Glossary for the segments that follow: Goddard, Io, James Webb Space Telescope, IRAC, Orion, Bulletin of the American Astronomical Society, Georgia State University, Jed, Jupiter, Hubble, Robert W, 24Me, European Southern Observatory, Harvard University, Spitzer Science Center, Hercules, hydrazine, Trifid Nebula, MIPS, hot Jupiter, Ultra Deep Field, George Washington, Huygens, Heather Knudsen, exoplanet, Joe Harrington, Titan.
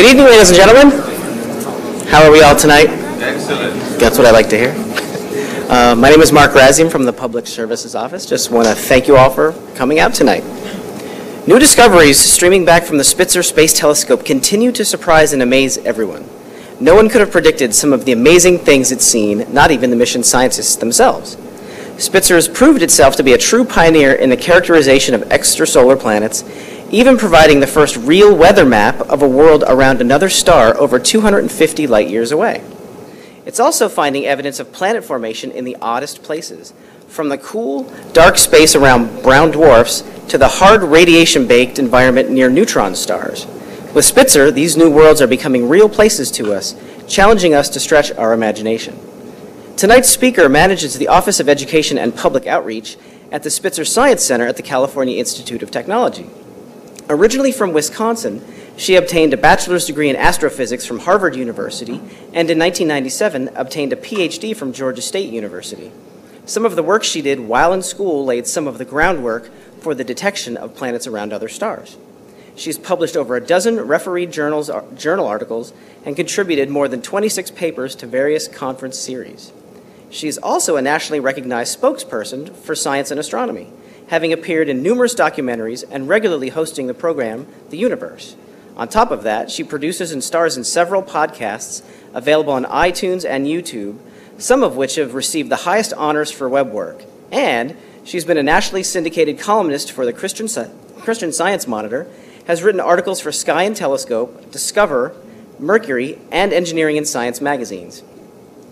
Good evening, ladies and gentlemen. How are we all tonight? Excellent. That's what I like to hear. My name is Mark Razium from the Public Services Office. Just want to thank you all for coming out tonight. New discoveries streaming back from the Spitzer Space Telescope continue to surprise and amaze everyone. No one could have predicted some of the amazing things it's seen, not even the mission scientists themselves. Spitzer has proved itself to be a true pioneer in the characterization of extrasolar planets, even providing the first real weather map of a world around another star over 250 light-years away. It's also finding evidence of planet formation in the oddest places, from the cool, dark space around brown dwarfs to the hard, radiation-baked environment near neutron stars. With Spitzer, these new worlds are becoming real places to us, challenging us to stretch our imagination. Tonight's speaker manages the Office of Education and Public Outreach at the Spitzer Science Center at the California Institute of Technology. Originally from Wisconsin, she obtained a bachelor's degree in astrophysics from Harvard University and in 1997 obtained a PhD from Georgia State University. Some of the work she did while in school laid some of the groundwork for the detection of planets around other stars. She's published over a dozen refereed journal articles and contributed more than 26 papers to various conference series. She is also a nationally recognized spokesperson for science and astronomy, having appeared in numerous documentaries and regularly hosting the program, The Universe. On top of that, she produces and stars in several podcasts available on iTunes and YouTube, some of which have received the highest honors for web work. And she's been a nationally syndicated columnist for the Christian Science Monitor, has written articles for Sky and Telescope, Discover, Mercury, and Engineering and Science magazines.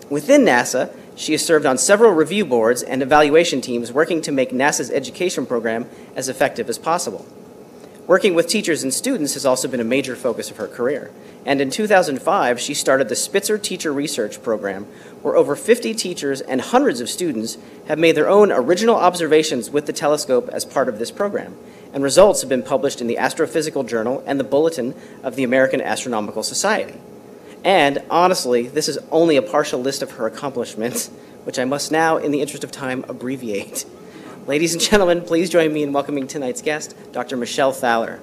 Within NASA, she has served on several review boards and evaluation teams working to make NASA's education program as effective as possible. Working with teachers and students has also been a major focus of her career. And in 2005, she started the Spitzer Teacher Research Program, where over 50 teachers and hundreds of students have made their own original observations with the telescope as part of this program. And results have been published in the Astrophysical Journal and the Bulletin of the American Astronomical Society. And honestly, this is only a partial list of her accomplishments, which I must now, in the interest of time, abbreviate. Ladies and gentlemen, please join me in welcoming tonight's guest, Dr. Michelle Thaller.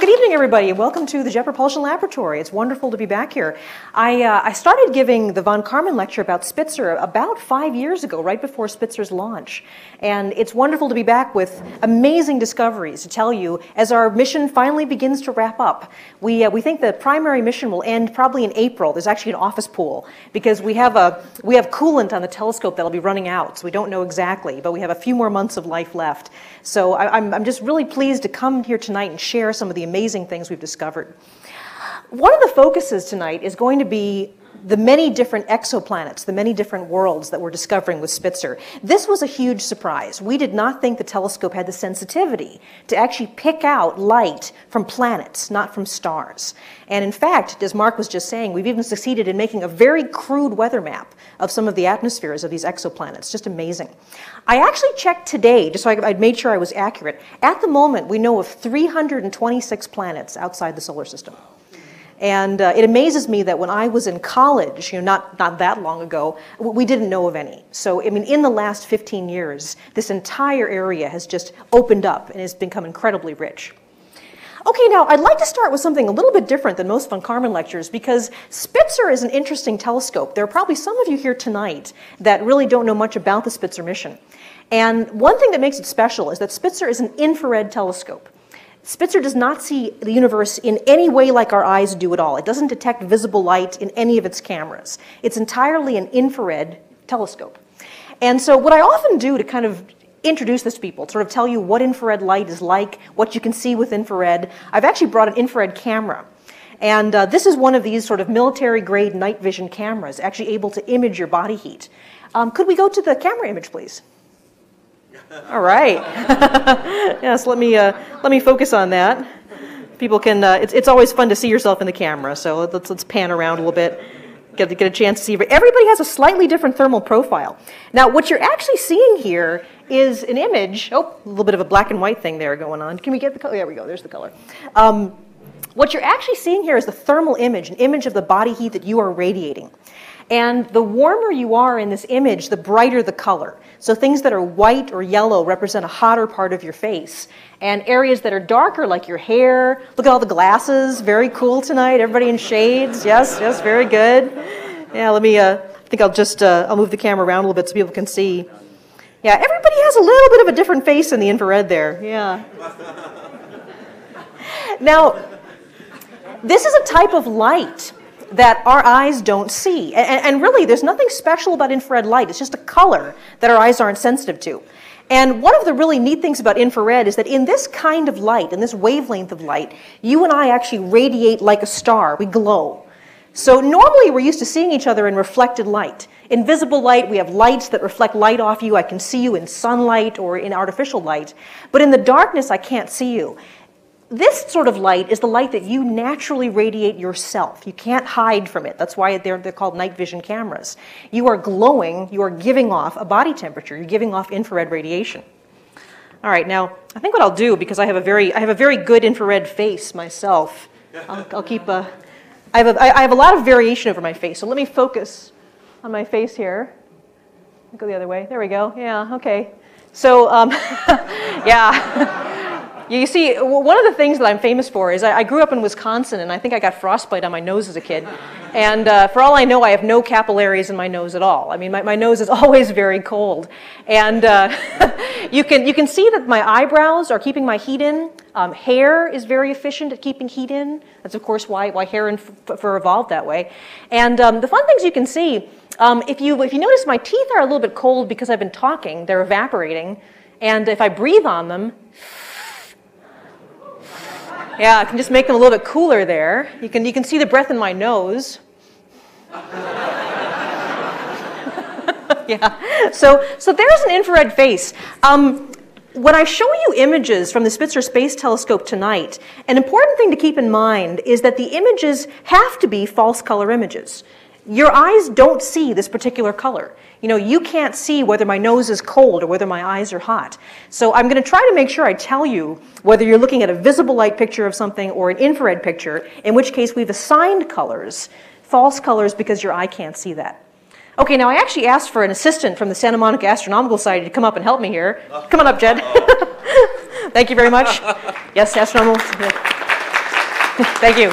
Good evening, everybody, and welcome to the Jet Propulsion Laboratory. It's wonderful to be back here. I started giving the von Kármán lecture about Spitzer about 5 years ago, right before Spitzer's launch. And it's wonderful to be back with amazing discoveries to tell you as our mission finally begins to wrap up. We think the primary mission will end probably in April. There's actually an office pool because we have coolant on the telescope that'll be running out, so we don't know exactly, but we have a few more months of life left. So I'm just really pleased to come here tonight and share some of the amazing things we've discovered. One of the focuses tonight is going to be the many different exoplanets, the many different worlds that we're discovering with Spitzer. This was a huge surprise. We did not think the telescope had the sensitivity to actually pick out light from planets, not from stars. And in fact, as Mark was just saying, we've even succeeded in making a very crude weather map of some of the atmospheres of these exoplanets. Just amazing. I actually checked today, just so I'd made sure I was accurate. At the moment, we know of 326 planets outside the solar system. And it amazes me that when I was in college, you know, not that long ago, we didn't know of any. So, I mean, in the last 15 years, this entire area has just opened up and has become incredibly rich. Okay, now, I'd like to start with something a little bit different than most von Kármán lectures, because Spitzer is an interesting telescope. There are probably some of you here tonight that really don't know much about the Spitzer mission. And one thing that makes it special is that Spitzer is an infrared telescope. Spitzer does not see the universe in any way like our eyes do at all. It doesn't detect visible light in any of its cameras. It's entirely an infrared telescope. And so what I often do to kind of introduce this to people, sort of tell you what infrared light is like, what you can see with infrared, I've actually brought an infrared camera. And this is one of these sort of military-grade night vision cameras, actually able to image your body heat. Could we go to the camera image, please? All right. Yes, let me focus on that. People can. It's always fun to see yourself in the camera. So let's pan around a little bit, get a chance to see. But everybody has a slightly different thermal profile. Now, what you're actually seeing here is an image. Oh, a little bit of a black and white thing there going on. Can we get the color? There we go. There's the color. What you're actually seeing here is the thermal image, an image of the body heat that you are radiating. And the warmer you are in this image, the brighter the color. So things that are white or yellow represent a hotter part of your face. And areas that are darker, like your hair, look at all the glasses, very cool tonight, everybody in shades, yes, yes, very good. Yeah, let me, I think I'll just, I'll move the camera around a little bit so people can see. Yeah, everybody has a little bit of a different face in the infrared there, yeah. Now, this is a type of light that our eyes don't see. And really, there's nothing special about infrared light. It's just a color that our eyes aren't sensitive to. And one of the really neat things about infrared is that in this kind of light, in this wavelength of light, you and I actually radiate like a star. We glow. So normally, we're used to seeing each other in reflected light. In visible light, we have lights that reflect light off you. I can see you in sunlight or in artificial light. But in the darkness, I can't see you. This sort of light is the light that you naturally radiate yourself. You can't hide from it. That's why they're called night vision cameras. You are glowing. You are giving off a body temperature. You're giving off infrared radiation. All right, now, I think what I'll do, because I have a very good infrared face myself, I'll keep a... I have a lot of variation over my face, so let me focus on my face here. I'll go the other way. There we go. Yeah, okay. So, yeah. You see, one of the things that I'm famous for is I grew up in Wisconsin, and I think I got frostbite on my nose as a kid. And for all I know, I have no capillaries in my nose at all. I mean, my nose is always very cold. And you can see that my eyebrows are keeping my heat in. Hair is very efficient at keeping heat in. That's, of course, why hair and fur evolved that way. And the fun things you can see, if you notice, my teeth are a little bit cold because I've been talking. They're evaporating. And if I breathe on them, yeah, I can just make them a little bit cooler there. You can see the breath in my nose. Yeah. So there's an infrared face. When I show you images from the Spitzer Space Telescope tonight, an important thing to keep in mind is that the images have to be false color images. Your eyes don't see this particular color. You know, you can't see whether my nose is cold or whether my eyes are hot. So I'm going to try to make sure I tell you whether you're looking at a visible light picture of something or an infrared picture, in which case we've assigned colors, false colors, because your eye can't see that. Okay, now I actually asked for an assistant from the Santa Monica Astronomical Society to come up and help me here. Come on up, Jed. Thank you very much. Yes, astronomical. Thank you.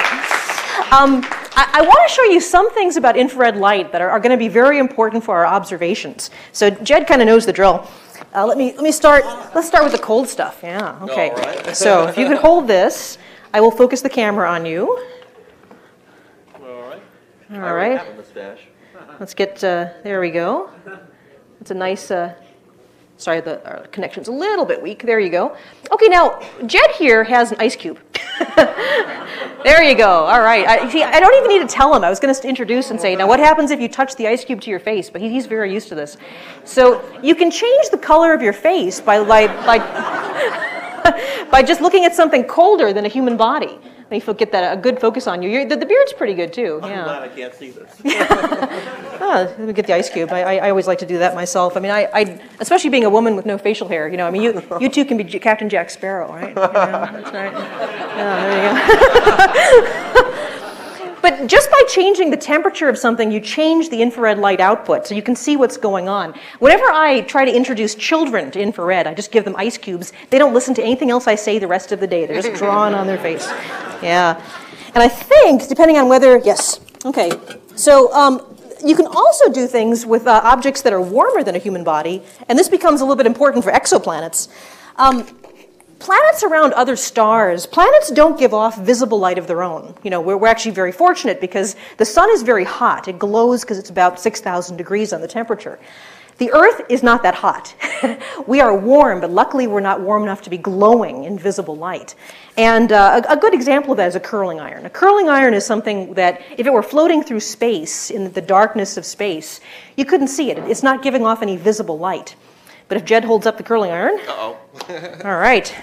I want to show you some things about infrared light that are going to be very important for our observations. So Jed kind of knows the drill. Let's start with the cold stuff. Yeah, okay. All right. So if you could hold this, I will focus the camera on you. All right. All right. I have a mustache. Let's get, there we go. That's a nice, sorry, our connection's a little bit weak. There you go. Okay, now, Jed here has an ice cube. There you go. All right. I don't even need to tell him. I was going to introduce and say, now what happens if you touch the ice cube to your face? But he's very used to this. So you can change the color of your face by just looking at something colder than a human body. If you'll get that a good focus on you. The beard's pretty good, too. I'm glad I can't see this. Oh, let me get the ice cube. I always like to do that myself. I mean, I especially being a woman with no facial hair. You know, I mean, you two can be Captain Jack Sparrow, right? Yeah, that's right. Yeah, there you go. But just by changing the temperature of something, you change the infrared light output, so you can see what's going on. Whenever I try to introduce children to infrared, I just give them ice cubes. They don't listen to anything else I say the rest of the day. They're just drawn on their face. Yeah. And I think, depending on whether, yes, okay. So you can also do things with objects that are warmer than a human body, and this becomes a little bit important for exoplanets. Planets around other stars, planets don't give off visible light of their own. You know, we're actually very fortunate because the sun is very hot. It glows because it's about 6,000 degrees on the temperature. The Earth is not that hot. We are warm, but luckily we're not warm enough to be glowing in visible light. And a good example of that is a curling iron. A curling iron is something that, if it were floating through space, in the darkness of space, you couldn't see it. It's not giving off any visible light. But if Jed holds up the curling iron, all right,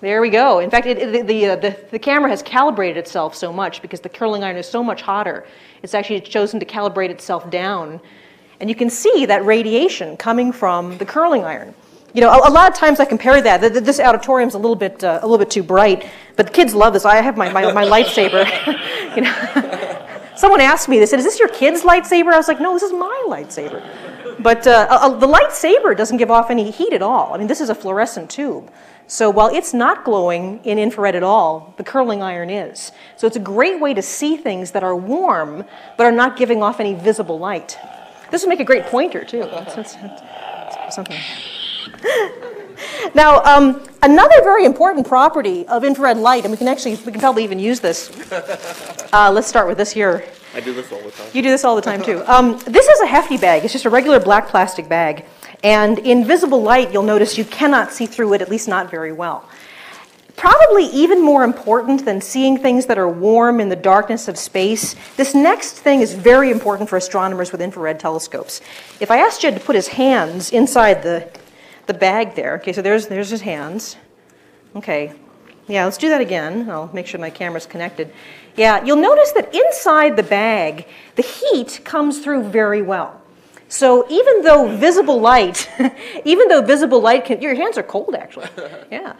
there we go. In fact, the camera has calibrated itself so much because the curling iron is so much hotter. It's actually chosen to calibrate itself down. And you can see that radiation coming from the curling iron. You know, a lot of times I compare that. This auditorium's a little bit too bright, but the kids love this. I have my lightsaber. You know. Someone asked me, they said, is this your kid's lightsaber? I was like, no, this is my lightsaber. But the lightsaber doesn't give off any heat at all. I mean, this is a fluorescent tube. So while it's not glowing in infrared at all, the curling iron is. So it's a great way to see things that are warm, but are not giving off any visible light. This would make a great pointer, too. That's something. Now, another very important property of infrared light, and we can probably even use this. Let's start with this here. I do this all the time. You do this all the time, too. This is a hefty bag. It's just a regular black plastic bag. And in visible light, you'll notice you cannot see through it, at least not very well. Probably even more important than seeing things that are warm in the darkness of space, this next thing is very important for astronomers with infrared telescopes. If I asked Jed to put his hands inside the bag there, okay, so there's his hands. Okay, yeah, let's do that again. I'll make sure my camera's connected. Yeah, you'll notice that inside the bag, the heat comes through very well. So even though visible light, your hands are cold actually, yeah.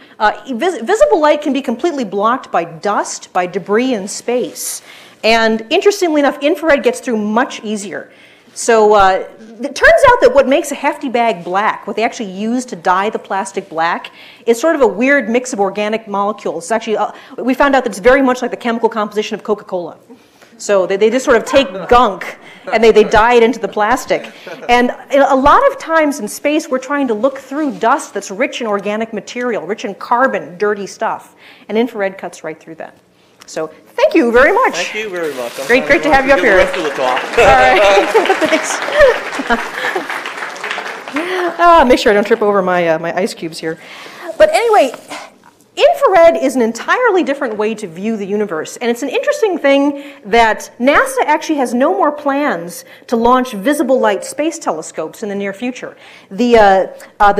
Visible light can be completely blocked by dust, by debris in space. And interestingly enough, infrared gets through much easier. So it turns out that what makes a hefty bag black, what they actually use to dye the plastic black, is sort of a weird mix of organic molecules. It's actually, we found out that it's very much like the chemical composition of Coca-Cola. So they just sort of take gunk and they dye it into the plastic. And a lot of times in space, we're trying to look through dust that's rich in organic material, rich in carbon, dirty stuff. And infrared cuts right through that. So thank you very much. Thank you very much. Great to have you up here. All right. Make sure I don't trip over my, my ice cubes here. But anyway, infrared is an entirely different way to view the universe, and it's an interesting thing that NASA actually has no more plans to launch visible light space telescopes in the near future. The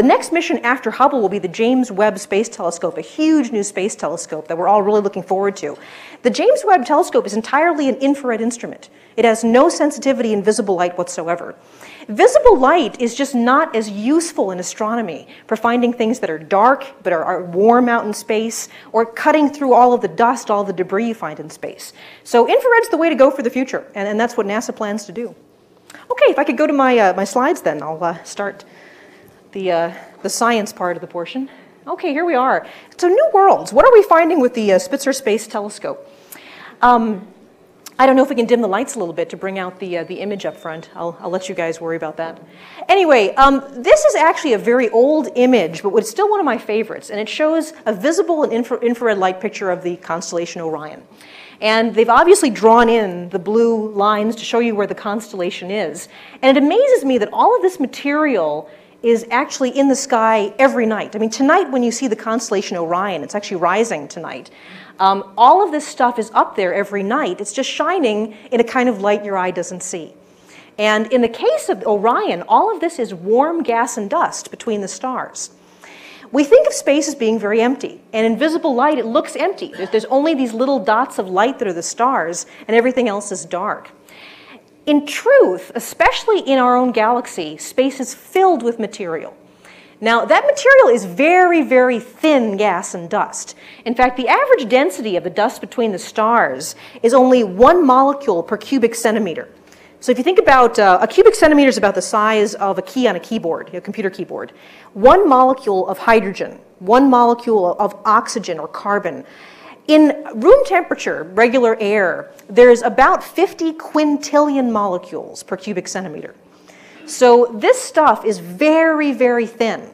next mission after Hubble will be the James Webb Space Telescope, a huge new space telescope that we're all really looking forward to. The James Webb Telescope is entirely an infrared instrument. It has no sensitivity in visible light whatsoever. Visible light is just not as useful in astronomy for finding things that are dark but are warm out in space, or cutting through all of the dust, all the debris you find in space. So infrared's the way to go for the future, and that's what NASA plans to do. Okay, if I could go to my, my slides then, I'll start the science part of the portion. Okay, here we are. So new worlds. What are we finding with the Spitzer Space Telescope? I don't know if we can dim the lights a little bit to bring out the image up front. I'll let you guys worry about that. Anyway, this is actually a very old image, but it's still one of my favorites, and it shows a visible and infrared light picture of the constellation Orion. And they've obviously drawn in the blue lines to show you where the constellation is. And it amazes me that all of this material is actually in the sky every night. I mean, tonight when you see the constellation Orion, it's actually rising tonight. All of this stuff is up there every night. It's just shining in a kind of light your eye doesn't see. And in the case of Orion, all of this is warm gas and dust between the stars. We think of space as being very empty. And in visible light, it looks empty. There's only these little dots of light that are the stars, and everything else is dark. In truth, especially in our own galaxy, space is filled with material. Now, that material is very, very thin gas and dust. In fact, the average density of the dust between the stars is only 1 molecule per cubic centimeter. So if you think about a cubic centimeter is about the size of a key on a keyboard, a computer keyboard. 1 molecule of hydrogen, 1 molecule of oxygen or carbon. In room temperature, regular air, there's about 50 quintillion molecules per cubic centimeter. So this stuff is very, very thin.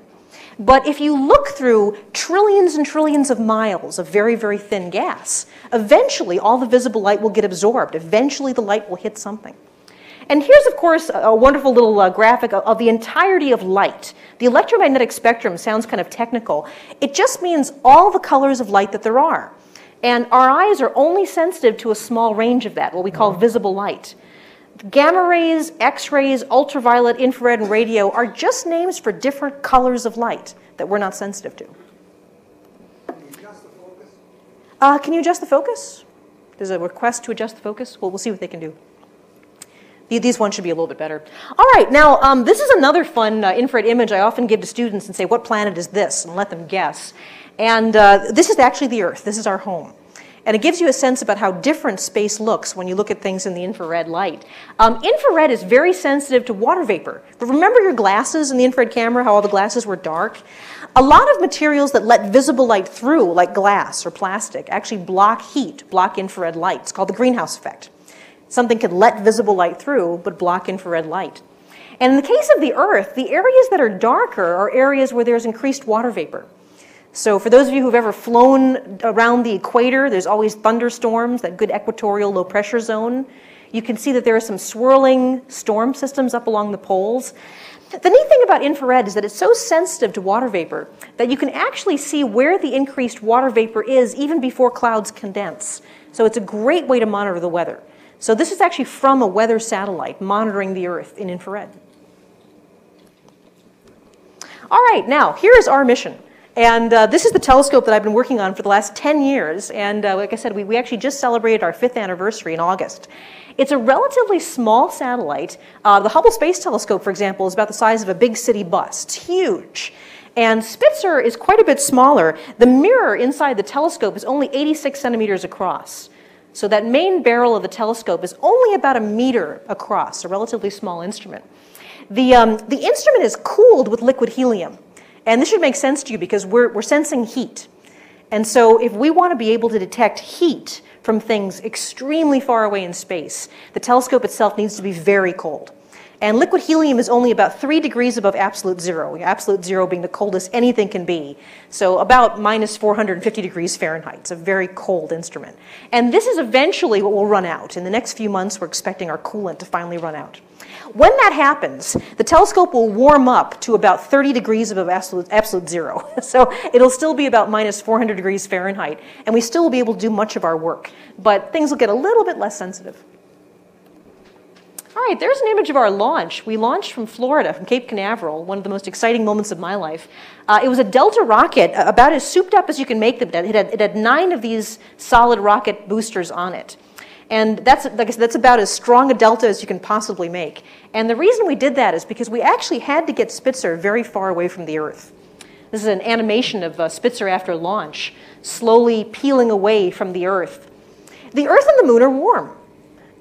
But if you look through trillions and trillions of miles of very, very thin gas, eventually all the visible light will get absorbed. Eventually the light will hit something. And here's, of course, a wonderful little graphic of the entirety of light. The electromagnetic spectrum sounds kind of technical. It just means all the colors of light that there are. And our eyes are only sensitive to a small range of that, what we call visible light. Gamma rays, X-rays, ultraviolet, infrared, and radio are just names for different colors of light that we're not sensitive to. Can you adjust the focus? Can you adjust the focus? There's a request to adjust the focus. Well, we'll see what they can do. These ones should be a little bit better. All right, now this is another fun infrared image I often give to students and say, what planet is this? And let them guess. And this is actually the Earth. This is our home. And it gives you a sense about how different space looks when you look at things in the infrared light. Infrared is very sensitive to water vapor. But remember your glasses in the infrared camera, how all the glasses were dark? A lot of materials that let visible light through, like glass or plastic, actually block heat, block infrared light. It's called the greenhouse effect. Something could let visible light through, but block infrared light. And in the case of the Earth, the areas that are darker are areas where there's increased water vapor. So for those of you who've ever flown around the equator, there's always thunderstorms, that good equatorial low pressure zone. You can see that there are some swirling storm systems up along the poles. The neat thing about infrared is that it's so sensitive to water vapor that you can actually see where the increased water vapor is even before clouds condense. So it's a great way to monitor the weather. So this is actually from a weather satellite monitoring the Earth in infrared. All right, now here is our mission. And this is the telescope that I've been working on for the last 10 years. And like I said, we actually just celebrated our 5th anniversary in August. It's a relatively small satellite. The Hubble Space Telescope, for example, is about the size of a big city bus. It's huge. And Spitzer is quite a bit smaller. The mirror inside the telescope is only 86 centimeters across. So that main barrel of the telescope is only about a meter across, a relatively small instrument. The instrument is cooled with liquid helium. And this should make sense to you because we're sensing heat. And so if we want to be able to detect heat from things extremely far away in space, the telescope itself needs to be very cold. And liquid helium is only about 3 degrees above absolute zero, absolute zero being the coldest anything can be. So about minus 450 degrees Fahrenheit. It's a very cold instrument. And this is eventually what will run out. In the next few months, we're expecting our coolant to finally run out. When that happens, the telescope will warm up to about 30 degrees above absolute zero. So it'll still be about minus 400 degrees Fahrenheit, and we still will be able to do much of our work. But things will get a little bit less sensitive. All right, there's an image of our launch. We launched from Florida, from Cape Canaveral, one of the most exciting moments of my life. It was a Delta rocket, about as souped up as you can make them. It had 9 of these solid rocket boosters on it. And that's, like I said, that's about as strong a delta as you can possibly make. And the reason we did that is because we actually had to get Spitzer very far away from the Earth. This is an animation of Spitzer after launch, slowly peeling away from the Earth. The Earth and the Moon are warm.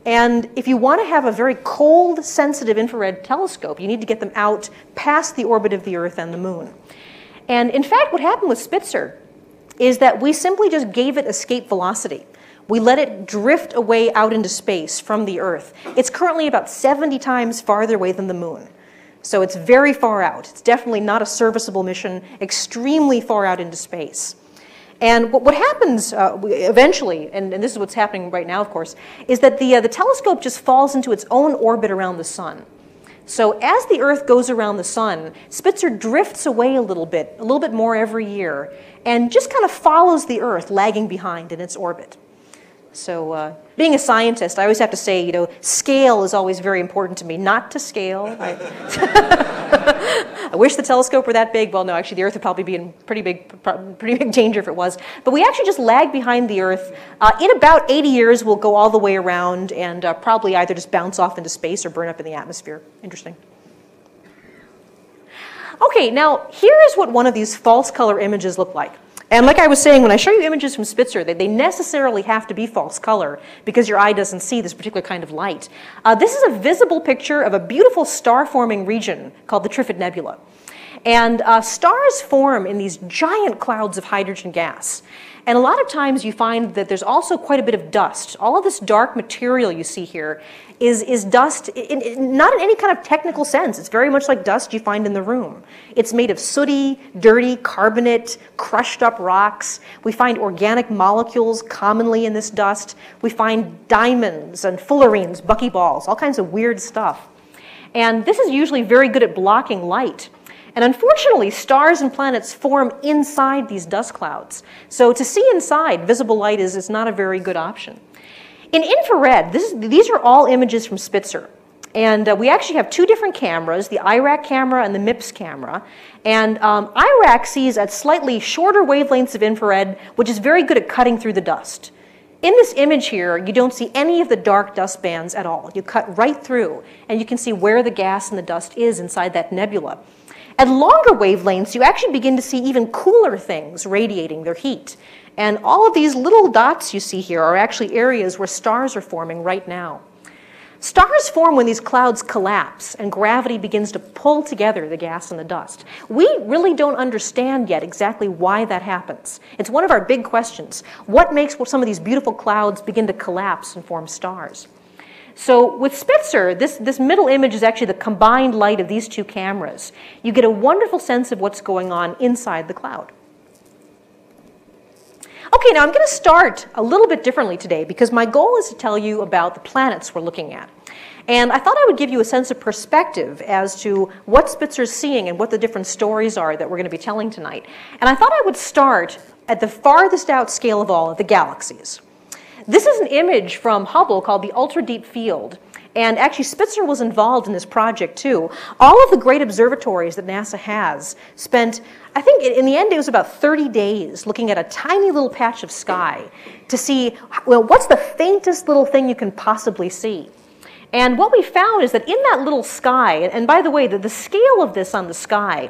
And if you want to have a very cold, sensitive infrared telescope, you need to get them out past the orbit of the Earth and the Moon. And in fact, what happened with Spitzer is that we simply just gave it escape velocity. We let it drift away out into space from the Earth. It's currently about 70 times farther away than the Moon. So it's very far out. It's definitely not a serviceable mission, extremely far out into space. And what happens eventually, and this is what's happening right now, of course, is that the telescope just falls into its own orbit around the sun. So as the Earth goes around the sun, Spitzer drifts away a little bit more every year, and just kind of follows the Earth, lagging behind in its orbit. So being a scientist, I always have to say, you know, scale is always very important to me. Not to scale. I wish the telescope were that big. Well, no, actually, the Earth would probably be in pretty big danger if it was. But we actually just lag behind the Earth. In about 80 years, we'll go all the way around and probably either just bounce off into space or burn up in the atmosphere. Interesting. Okay, now here is what one of these false color images look like. And like I was saying, when I show you images from Spitzer, they necessarily have to be false color because your eye doesn't see this particular kind of light. This is a visible picture of a beautiful star-forming region called the Trifid Nebula. And stars form in these giant clouds of hydrogen gas. And a lot of times you find that there's also quite a bit of dust. All of this dark material you see here is dust, not in any kind of technical sense. It's very much like dust you find in the room. It's made of sooty, dirty carbonate, crushed up rocks. We find organic molecules commonly in this dust. We find diamonds and fullerenes, buckyballs, all kinds of weird stuff. And this is usually very good at blocking light. And unfortunately, stars and planets form inside these dust clouds. So to see inside, visible light is not a very good option. In infrared, these are all images from Spitzer. And we actually have 2 different cameras, the IRAC camera and the MIPS camera. And IRAC sees at slightly shorter wavelengths of infrared, which is very good at cutting through the dust. In this image here, you don't see any of the dark dust bands at all. You cut right through, and you can see where the gas and the dust is inside that nebula. At longer wavelengths, you actually begin to see even cooler things radiating their heat. And all of these little dots you see here are actually areas where stars are forming right now. Stars form when these clouds collapse and gravity begins to pull together the gas and the dust. We really don't understand yet exactly why that happens. It's one of our big questions. What makes some of these beautiful clouds begin to collapse and form stars? So with Spitzer, this middle image is actually the combined light of these two cameras. You get a wonderful sense of what's going on inside the cloud. Okay, now I'm going to start a little bit differently today because my goal is to tell you about the planets we're looking at. And I thought I would give you a sense of perspective as to what Spitzer's seeing and what the different stories are that we're going to be telling tonight. And I thought I would start at the farthest out scale of all, at the galaxies. This is an image from Hubble called the Ultra Deep Field. And actually, Spitzer was involved in this project, too. All of the great observatories that NASA has spent, I think in the end, it was about 30 days looking at a tiny little patch of sky to see, well, what's the faintest little thing you can possibly see? And what we found is that in that little sky, and by the way, the scale of this on the sky,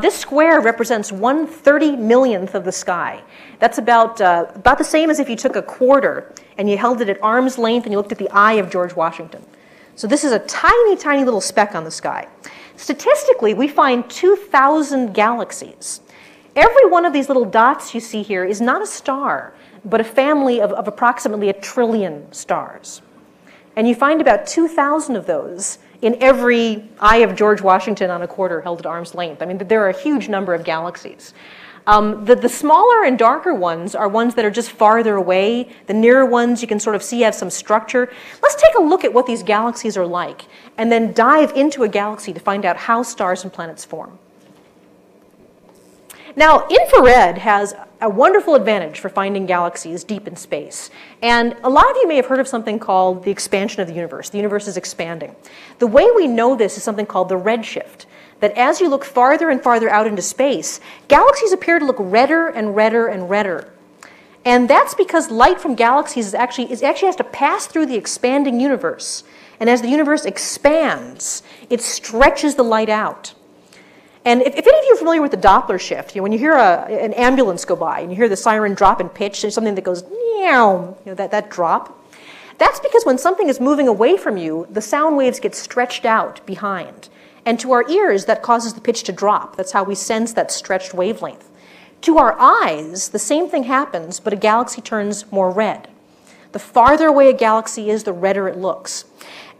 this square represents 1/30 millionth of the sky. That's about the same as if you took a quarter and you held it at arm's length and you looked at the eye of George Washington. So this is a tiny, tiny little speck on the sky. Statistically, we find 2,000 galaxies. Every one of these little dots you see here is not a star, but a family of approximately 1 trillion stars. And you find about 2,000 of those in every eye of George Washington on a quarter held at arm's length. I mean, there are a huge number of galaxies. The smaller and darker ones are ones that are just farther away. The nearer ones you can sort of see have some structure. Let's take a look at what these galaxies are like and then dive into a galaxy to find out how stars and planets form. Now, infrared has a wonderful advantage for finding galaxies deep in space. And a lot of you may have heard of something called the expansion of the universe. The universe is expanding. The way we know this is something called the redshift, that as you look farther and farther out into space, galaxies appear to look redder and redder and redder. And that's because light from galaxies actually has to pass through the expanding universe. And as the universe expands, it stretches the light out. And if any of you are familiar with the Doppler shift, you know, when you hear an ambulance go by and you hear the siren drop in pitch, there's something that goes, meow, you know, that drop. That's because when something is moving away from you, the sound waves get stretched out behind. And to our ears, that causes the pitch to drop. That's how we sense that stretched wavelength. To our eyes, the same thing happens, but a galaxy turns more red. The farther away a galaxy is, the redder it looks.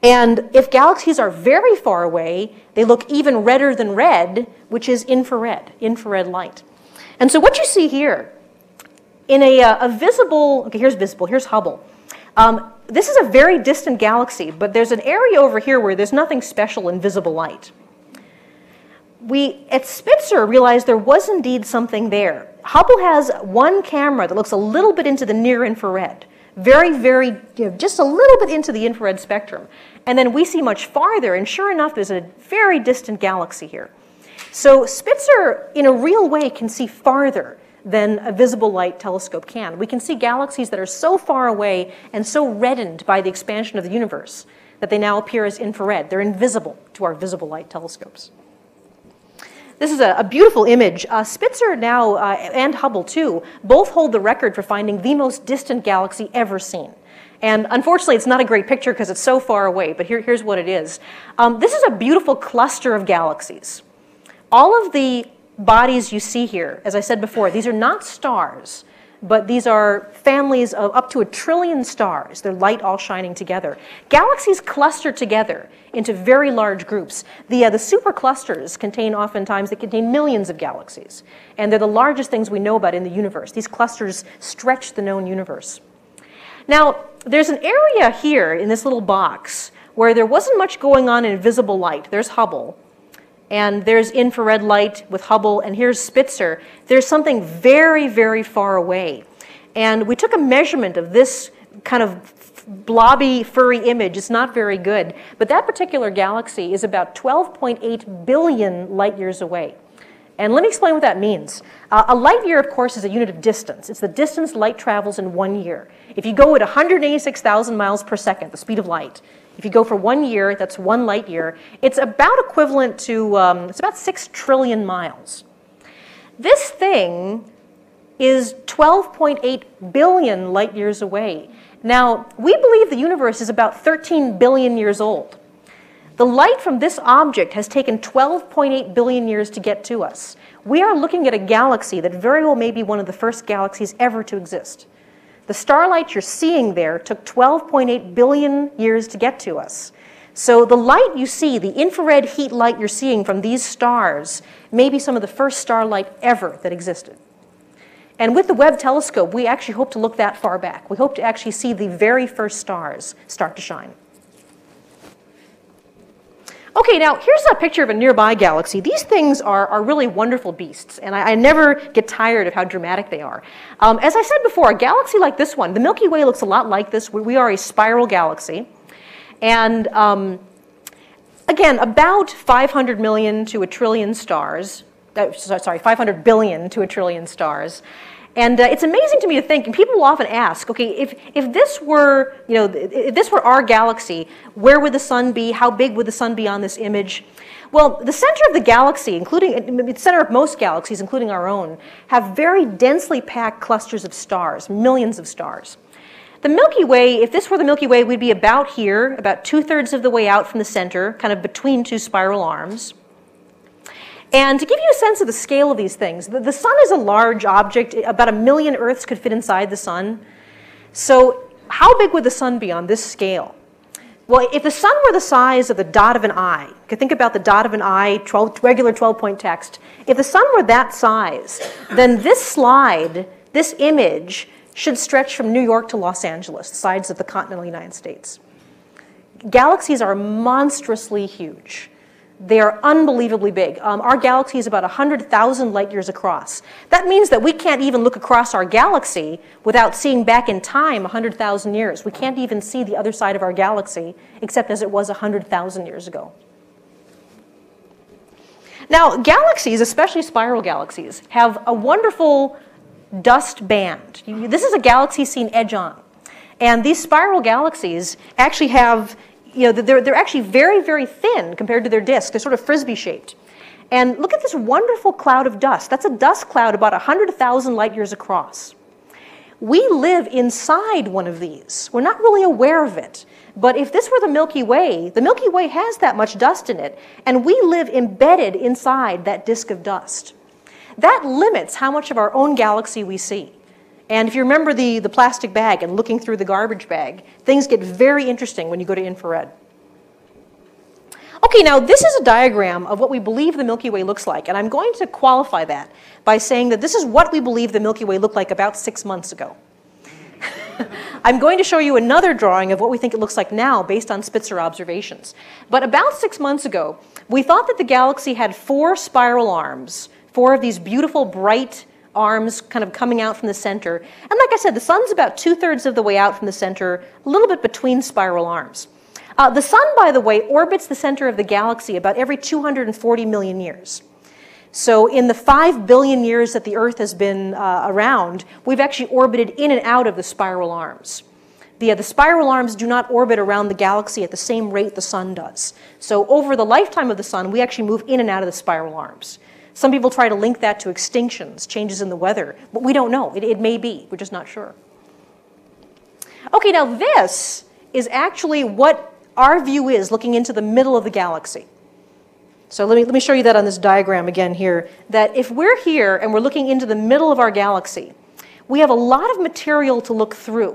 And if galaxies are very far away, they look even redder than red, which is infrared light. And so what you see here, in a visible, okay, here's visible, here's Hubble. This is a very distant galaxy, but there's an area over here where there's nothing special in visible light. We, at Spitzer, realized there was indeed something there. Hubble has one camera that looks a little bit into the near infrared. Very, you know, just a little bit into the infrared spectrum. And then we see much farther, and sure enough, there's a very distant galaxy here. So Spitzer, in a real way, can see farther than a visible light telescope can. We can see galaxies that are so far away and so reddened by the expansion of the universe that they now appear as infrared. They're invisible to our visible light telescopes. This is a beautiful image. Spitzer now, and Hubble too, both hold the record for finding the most distant galaxy ever seen. And unfortunately, it's not a great picture because it's so far away, but here's what it is. This is a beautiful cluster of galaxies. All of the bodies you see here, as I said before, these are not stars, but these are families of up to 1 trillion stars, their light all shining together. Galaxies cluster together into very large groups. The superclusters oftentimes contain millions of galaxies, and they're the largest things we know about in the universe. These clusters stretch the known universe. Now, there's an area here in this little box where there wasn't much going on in visible light. There's Hubble. And there's infrared light with Hubble, and here's Spitzer. There's something very, very far away. And we took a measurement of this kind of blobby, furry image. It's not very good. But that particular galaxy is about 12.8 billion light years away. And let me explain what that means. A light year, of course, is a unit of distance. It's the distance light travels in 1 year. If you go at 186,000 miles per second, the speed of light, if you go for 1 year, that's 1 light year. It's about equivalent to, it's about 6 trillion miles. This thing is 12.8 billion light years away. Now, we believe the universe is about 13 billion years old. The light from this object has taken 12.8 billion years to get to us. We are looking at a galaxy that very well may be one of the first galaxies ever to exist. The starlight you're seeing there took 12.8 billion years to get to us. So the light you see, the infrared heat light you're seeing from these stars, may be some of the first starlight ever that existed. And with the Webb telescope, we actually hope to look that far back. We hope to actually see the very first stars start to shine. Okay, now here's a picture of a nearby galaxy. These things are really wonderful beasts, and I never get tired of how dramatic they are. As I said before, a galaxy like this one, the Milky Way looks a lot like this. We are a spiral galaxy. And again, about 500 million to a trillion stars. Sorry, 500 billion to a trillion stars. And it's amazing to me to think, and people often ask, okay, if this were, you know, if this were our galaxy, where would the sun be? How big would the sun be on this image? Well, the center of the galaxy, including the center of most galaxies, including our own, have very densely packed clusters of stars, millions of stars. The Milky Way, if this were the Milky Way, we'd be about here, about 2/3 of the way out from the center, kind of between two spiral arms. And to give you a sense of the scale of these things, the sun is a large object. About 1 million Earths could fit inside the sun. So how big would the sun be on this scale? Well, if the sun were the size of the dot of an eye, you could think about the dot of an eye, regular 12-point text. If the sun were that size, then this slide, this image, should stretch from New York to Los Angeles, the sides of the continental United States. Galaxies are monstrously huge. They are unbelievably big. Our galaxy is about 100,000 light years across. That means that we can't even look across our galaxy without seeing back in time 100,000 years. We can't even see the other side of our galaxy except as it was 100,000 years ago. Now, galaxies, especially spiral galaxies, have a wonderful dust band. This is a galaxy seen edge on. And these spiral galaxies actually have, you know, they're actually very, very thin compared to their disk. They're sort of frisbee-shaped. And look at this wonderful cloud of dust. That's a dust cloud about 100,000 light years across. We live inside one of these. We're not really aware of it. But if this were the Milky Way has that much dust in it, and we live embedded inside that disk of dust. That limits how much of our own galaxy we see. And if you remember the plastic bag and looking through the garbage bag, things get very interesting when you go to infrared. Okay, now this is a diagram of what we believe the Milky Way looks like. And I'm going to qualify that by saying that this is what we believe the Milky Way looked like about 6 months ago. I'm going to show you another drawing of what we think it looks like now based on Spitzer observations. But about 6 months ago, we thought that the galaxy had 4 spiral arms, 4 of these beautiful, bright arms kind of coming out from the center. And like I said, the sun's about 2/3 of the way out from the center, a little bit between spiral arms. The sun, by the way, orbits the center of the galaxy about every 240 million years. So in the 5 billion years that the Earth has been around, we've actually orbited in and out of the spiral arms. The spiral arms do not orbit around the galaxy at the same rate the sun does. So over the lifetime of the sun, we actually move in and out of the spiral arms. Some people try to link that to extinctions, changes in the weather, but we don't know. It may be. We're just not sure. Okay, now this is actually what our view is looking into the middle of the galaxy. So let me show you that on this diagram again here, that if we're here and we're looking into the middle of our galaxy, we have a lot of material to look through.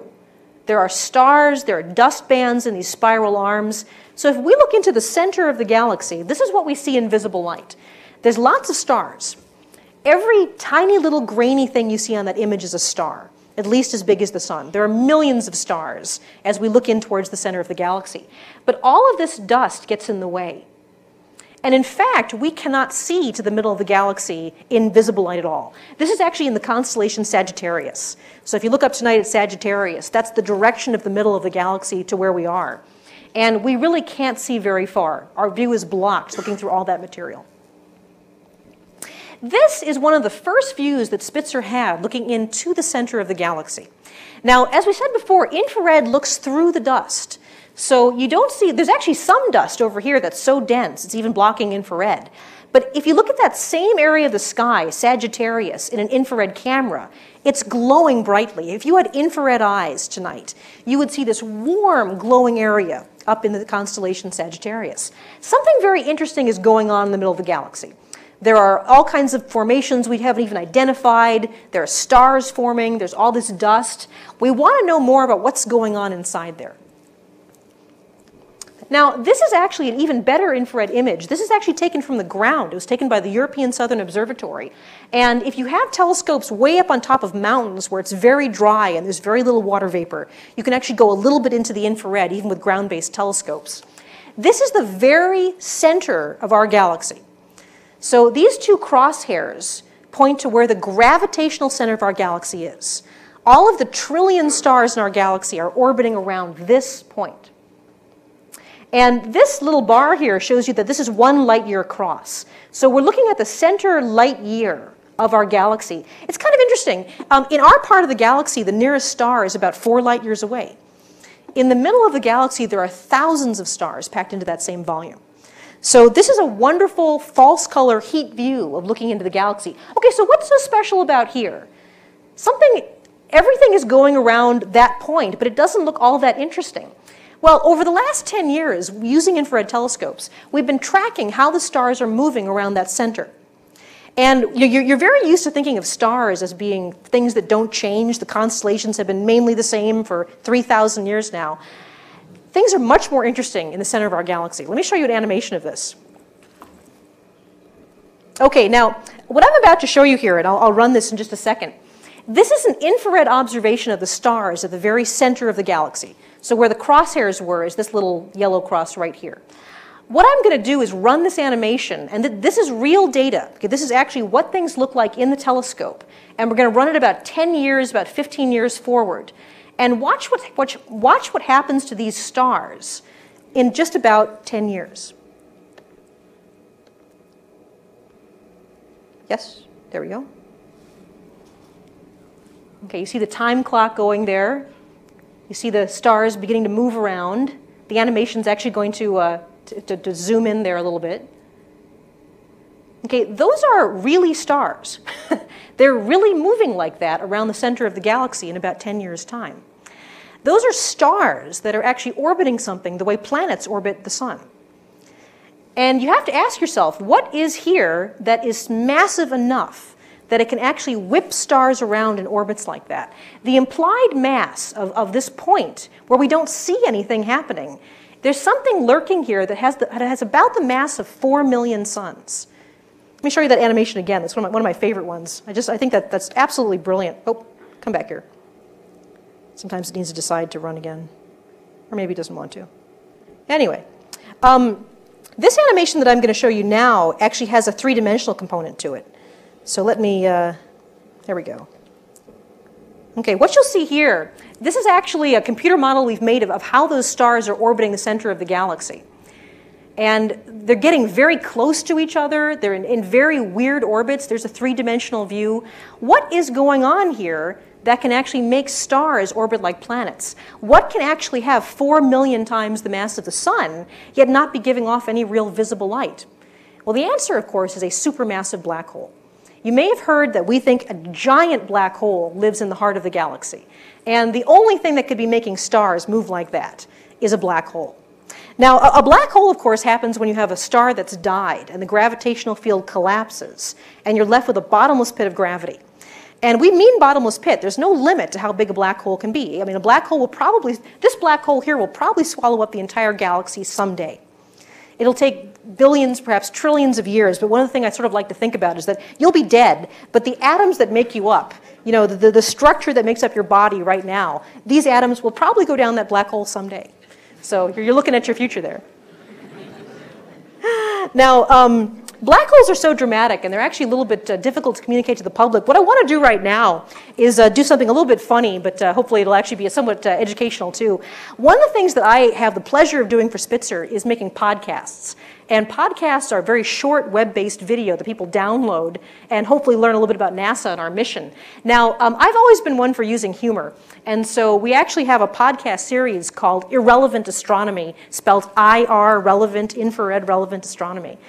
There are stars, there are dust bands in these spiral arms. So if we look into the center of the galaxy, this is what we see in visible light. There's lots of stars. Every tiny little grainy thing you see on that image is a star, at least as big as the sun. There are millions of stars as we look in towards the center of the galaxy. But all of this dust gets in the way. And in fact, we cannot see to the middle of the galaxy in visible light at all. This is actually in the constellation Sagittarius. So if you look up tonight at Sagittarius, that's the direction of the middle of the galaxy to where we are. And we really can't see very far. Our view is blocked looking through all that material. This is one of the first views that Spitzer had looking into the center of the galaxy. Now, as we said before, infrared looks through the dust. So you don't see, there's actually some dust over here that's so dense, it's even blocking infrared. But if you look at that same area of the sky, Sagittarius, in an infrared camera, it's glowing brightly. If you had infrared eyes tonight, you would see this warm, glowing area up in the constellation Sagittarius. Something very interesting is going on in the middle of the galaxy. There are all kinds of formations we haven't even identified. There are stars forming. There's all this dust. We want to know more about what's going on inside there. Now, this is actually an even better infrared image. This is actually taken from the ground. It was taken by the European Southern Observatory. And if you have telescopes way up on top of mountains where it's very dry and there's very little water vapor, you can actually go a little bit into the infrared, even with ground-based telescopes. This is the very center of our galaxy. So these two crosshairs point to where the gravitational center of our galaxy is. All of the trillion stars in our galaxy are orbiting around this point. And this little bar here shows you that this is 1 light year across. So we're looking at the center light year of our galaxy. It's kind of interesting. In our part of the galaxy, the nearest star is about 4 light years away. In the middle of the galaxy, there are thousands of stars packed into that same volume. So this is a wonderful false color heat view of looking into the galaxy. Okay, so what's so special about here? Everything is going around that point, but it doesn't look all that interesting. Well, over the last 10 years, using infrared telescopes, we've been tracking how the stars are moving around that center. And you're very used to thinking of stars as being things that don't change. The constellations have been mainly the same for 3,000 years now. Things are much more interesting in the center of our galaxy. Let me show you an animation of this. Okay, now, what I'm about to show you here, and I'll run this in just a second, this is an infrared observation of the stars at the very center of the galaxy. So where the crosshairs were is this little yellow cross right here. What I'm going to do is run this animation, and this is real data. Okay, this is actually what things look like in the telescope, and we're going to run it about 10 years, about 15 years forward, and watch what happens to these stars in just about 10 years. Yes, there we go. Okay, you see the time clock going there. You see the stars beginning to move around. The animation's actually going to zoom in there a little bit. Okay, those are really stars. They're really moving like that around the center of the galaxy in about 10 years' time. Those are stars that are actually orbiting something the way planets orbit the sun. And you have to ask yourself, what is here that is massive enough that it can actually whip stars around in orbits like that? The implied mass of this point, where we don't see anything happening, there's something lurking here that has about the mass of 4 million suns. Let me show you that animation again. That's one of my favorite ones. I think that's absolutely brilliant. Oh, come back here. Sometimes it needs to decide to run again. Or maybe it doesn't want to. Anyway. This animation that I'm going to show you now actually has a three-dimensional component to it. So let me, there we go. Okay, what you'll see here, this is actually a computer model we've made of how those stars are orbiting the center of the galaxy. And they're getting very close to each other. They're in very weird orbits. There's a three-dimensional view. What is going on here that can actually make stars orbit like planets? What can actually have 4 million times the mass of the sun, yet not be giving off any real visible light? Well, the answer, of course, is a supermassive black hole. You may have heard that we think a giant black hole lives in the heart of the galaxy. And the only thing that could be making stars move like that is a black hole. Now, a black hole, of course, happens when you have a star that's died and the gravitational field collapses, and you're left with a bottomless pit of gravity. And we mean bottomless pit. There's no limit to how big a black hole can be. I mean, a black hole will probably, this black hole here will probably swallow up the entire galaxy someday. It'll take billions, perhaps trillions of years, but one of the things I sort of like to think about is that you'll be dead, but the atoms that make you up, you know, the structure that makes up your body right now, these atoms will probably go down that black hole someday. So you're looking at your future there. Now, black holes are so dramatic, and they're actually a little bit difficult to communicate to the public. What I want to do right now is do something a little bit funny, but hopefully it'll actually be somewhat educational too. One of the things that I have the pleasure of doing for Spitzer is making podcasts. And podcasts are very short web-based video that people download and hopefully learn a little bit about NASA and our mission. Now, I've always been one for using humor. And so we actually have a podcast series called Irrelevant Astronomy, spelled IR, relevant, infrared, relevant astronomy.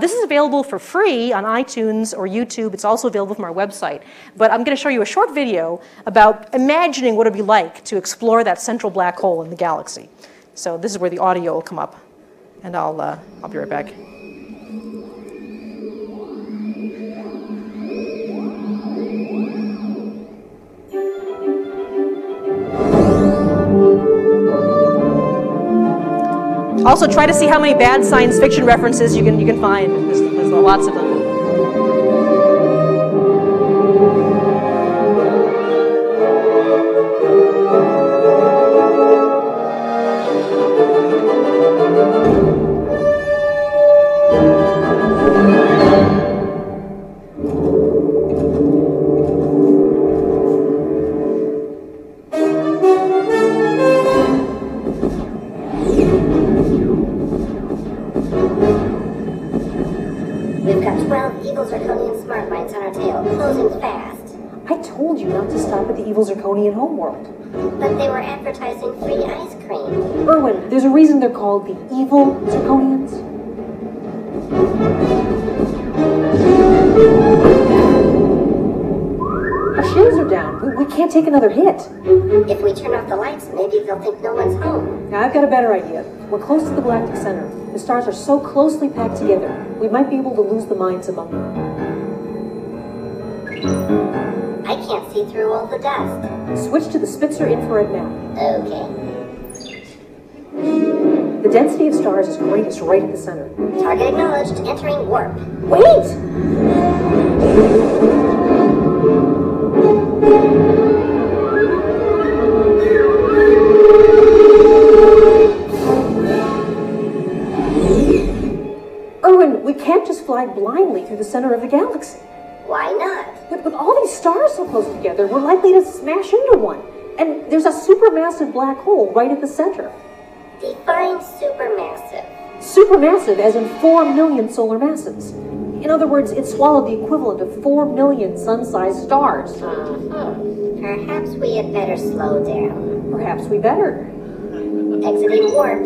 This is available for free on iTunes or YouTube. It's also available from our website. But I'm going to show you a short video about imagining what it would be like to explore that central black hole in the galaxy. So this is where the audio will come up. And I'll be right back. Also, try to see how many bad science fiction references you can find. There's lots of them. Zirconian homeworld. But they were advertising free ice cream. Erwin, there's a reason they're called the evil Zirconians. Our shoes are down. We can't take another hit. If we turn off the lights, maybe they'll think no one's home. Now, I've got a better idea. We're close to the galactic center. The stars are so closely packed together, we might be able to lose the minds among them. I can't see through all the dust. Switch to the Spitzer infrared map. Okay. The density of stars is greatest right at the center. Target acknowledged. Entering warp. Wait! Erwin, we can't just fly blindly through the center of the galaxy. Why not? With all these stars so close together, we're likely to smash into one. And there's a supermassive black hole right at the center. Define supermassive. Supermassive as in 4 million solar masses. In other words, it swallowed the equivalent of 4 million sun-sized stars. Uh-huh. Perhaps we had better slow down. Perhaps we better. Exiting warp.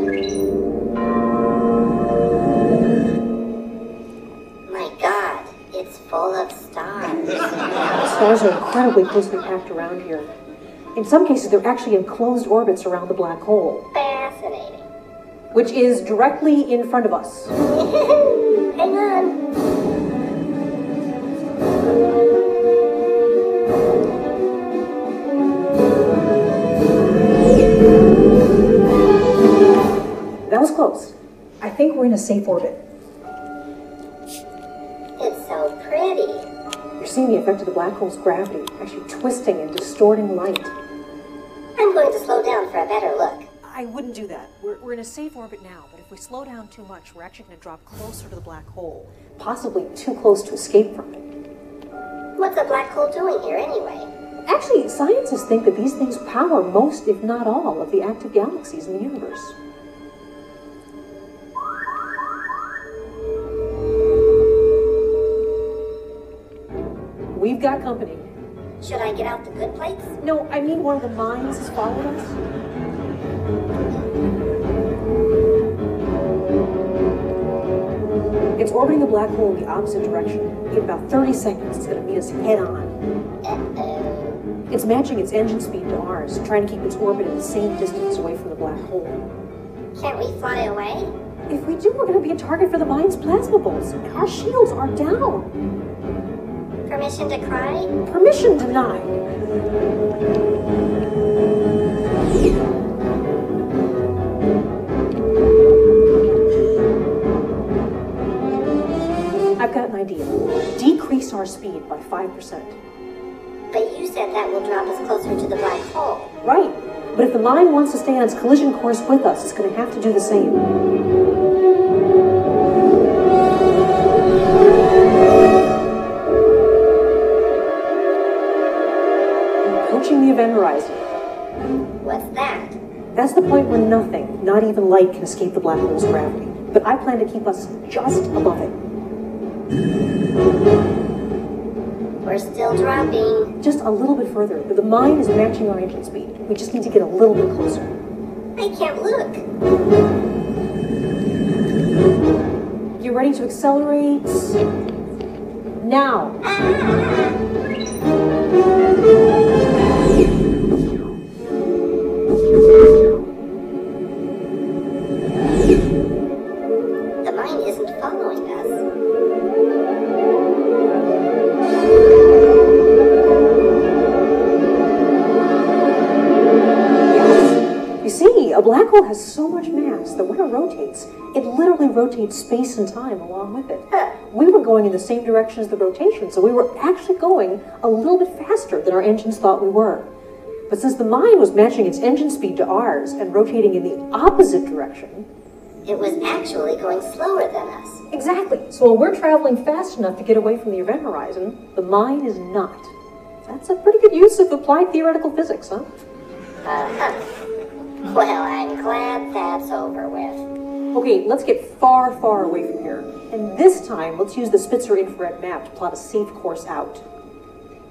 My God, it's full of stars. Stars are incredibly closely packed around here. In some cases, they're actually in closed orbits around the black hole. Fascinating. Which is directly in front of us. Hang on. That was close. I think we're in a safe orbit. It's so pretty. You're seeing the effect of the black hole's gravity, actually twisting and distorting light. I'm going to slow down for a better look. I wouldn't do that. We're in a safe orbit now, but if we slow down too much, we're actually going to drop closer to the black hole, possibly too close to escape from it. What's a black hole doing here anyway? Actually, scientists think that these things power most, if not all, of the active galaxies in the universe. We've got company. Should I get out the good plates? No, I mean one of the mines is following us. It's orbiting the black hole in the opposite direction. In about 30 seconds, it's going to meet us head on. Uh-oh. It's matching its engine speed to ours, trying to keep its orbit at the same distance away from the black hole. Can't we fly away? If we do, we're going to be a target for the mine's plasma bolts, and our shields are down. Permission to cry? Permission denied. I've got an idea. Decrease our speed by 5%. But you said that will drop us closer to the black hole. Right. But if the mine wants to stay on its collision course with us, it's going to have to do the same. The event horizon. What's that? That's the point where nothing, not even light, can escape the black hole's gravity. but I plan to keep us just above it. We're still dropping. Just a little bit further. The mine is matching our engine speed. We just need to get a little bit closer. I can't look. You ready to accelerate? Now. The black hole has so much mass that when it rotates, it literally rotates space and time along with it. We were going in the same direction as the rotation, so we were actually going a little bit faster than our engines thought we were. But since the mine was matching its engine speed to ours and rotating in the opposite direction, it was actually going slower than us. Exactly. So while we're traveling fast enough to get away from the event horizon, the mine is not. That's a pretty good use of applied theoretical physics, huh? Well, I'm glad that's over with. Okay, let's get far, far away from here. And this time, let's use the Spitzer infrared map to plot a safe course out.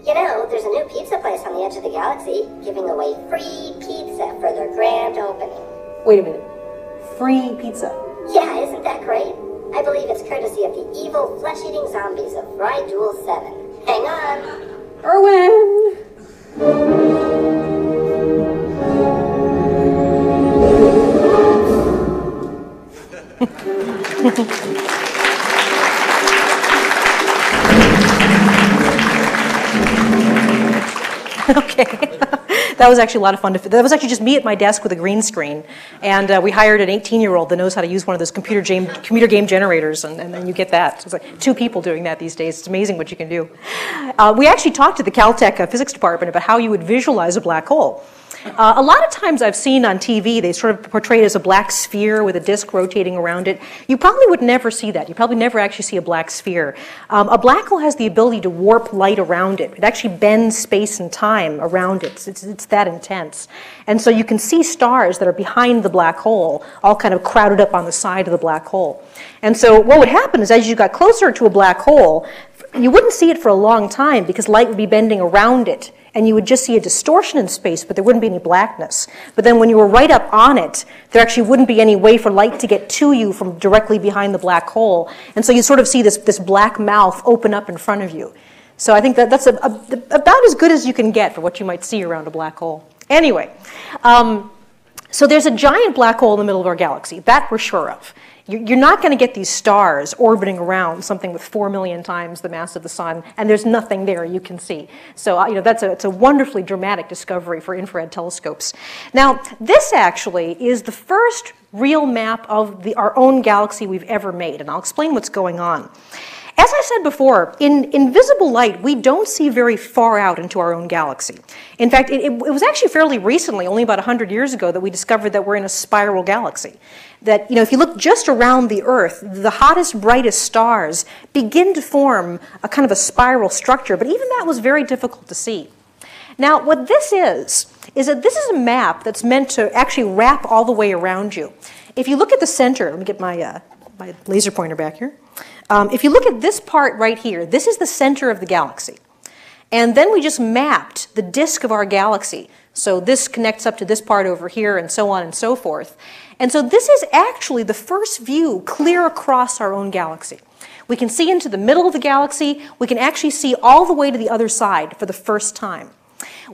You know, there's a new pizza place on the edge of the galaxy giving away free pizza for their grand opening. Wait a minute. Free pizza? Yeah, isn't that great? I believe it's courtesy of the evil flesh-eating zombies of Rydul 7. Hang on. Erwin! Okay, that was actually a lot of fun. That was actually just me at my desk with a green screen, and we hired an 18-year-old that knows how to use one of those computer game generators, and then you get that. So it's like two people doing that these days. It's amazing what you can do. We actually talked to the Caltech physics department about how you would visualize a black hole. A lot of times I've seen on TV, they sort of portray it as a black sphere with a disk rotating around it. You probably would never see that. You probably never actually see a black sphere. A black hole has the ability to warp light around it. It actually bends space and time around it. It's that intense. And so you can see stars that are behind the black hole, all kind of crowded up on the side of the black hole. And so what would happen is as you got closer to a black hole, you wouldn't see it for a long time because light would be bending around it. And you would just see a distortion in space, but there wouldn't be any blackness. But then when you were right up on it, there actually wouldn't be any way for light to get to you from directly behind the black hole. And so you sort of see this black mouth open up in front of you. So I think that's about as good as you can get for what you might see around a black hole. Anyway, so there's a giant black hole in the middle of our galaxy. That we're sure of. You're not going to get these stars orbiting around something with 4 million times the mass of the sun, and there's nothing there you can see. So you know it's a wonderfully dramatic discovery for infrared telescopes. Now, this actually is the first real map of our own galaxy we've ever made, and I'll explain what's going on. As I said before, in invisible light, we don't see very far out into our own galaxy. In fact, it was actually fairly recently, only about 100 years ago, that we discovered that we're in a spiral galaxy. That, you know, if you look just around the Earth, the hottest, brightest stars begin to form a kind of a spiral structure, but even that was very difficult to see. Now, what this is that this is a map that's meant to actually wrap all the way around you. If you look at the center, let me get my laser pointer back here. If you look at this part right here, this is the center of the galaxy. And then we just mapped the disk of our galaxy. So this connects up to this part over here and so on and so forth. And so this is actually the first view clear across our own galaxy. We can see into the middle of the galaxy. We can actually see all the way to the other side for the first time.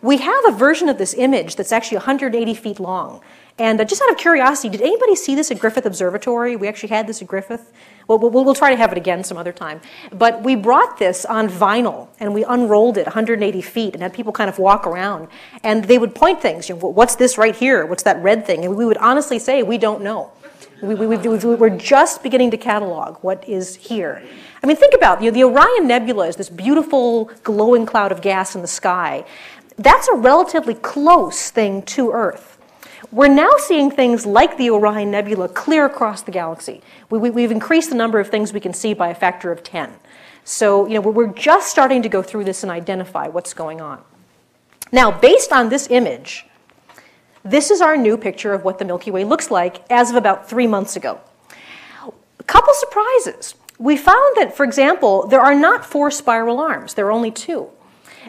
We have a version of this image that's actually 180 feet long. And just out of curiosity, did anybody see this at Griffith Observatory? We actually had this at Griffith. Well, we'll try to have it again some other time. But we brought this on vinyl, and we unrolled it 180 feet and had people kind of walk around. And they would point things. You know, what's this right here? What's that red thing? And we would honestly say, we don't know. We're just beginning to catalog what is here. I mean, think about, you know, the Orion Nebula is this beautiful glowing cloud of gas in the sky. That's a relatively close thing to Earth. We're now seeing things like the Orion Nebula clear across the galaxy. We've increased the number of things we can see by a factor of 10. So, you know, we're just starting to go through this and identify what's going on. Now, based on this image, this is our new picture of what the Milky Way looks like as of about 3 months ago. Couple surprises. We found that, for example, there are not 4 spiral arms. There are only 2.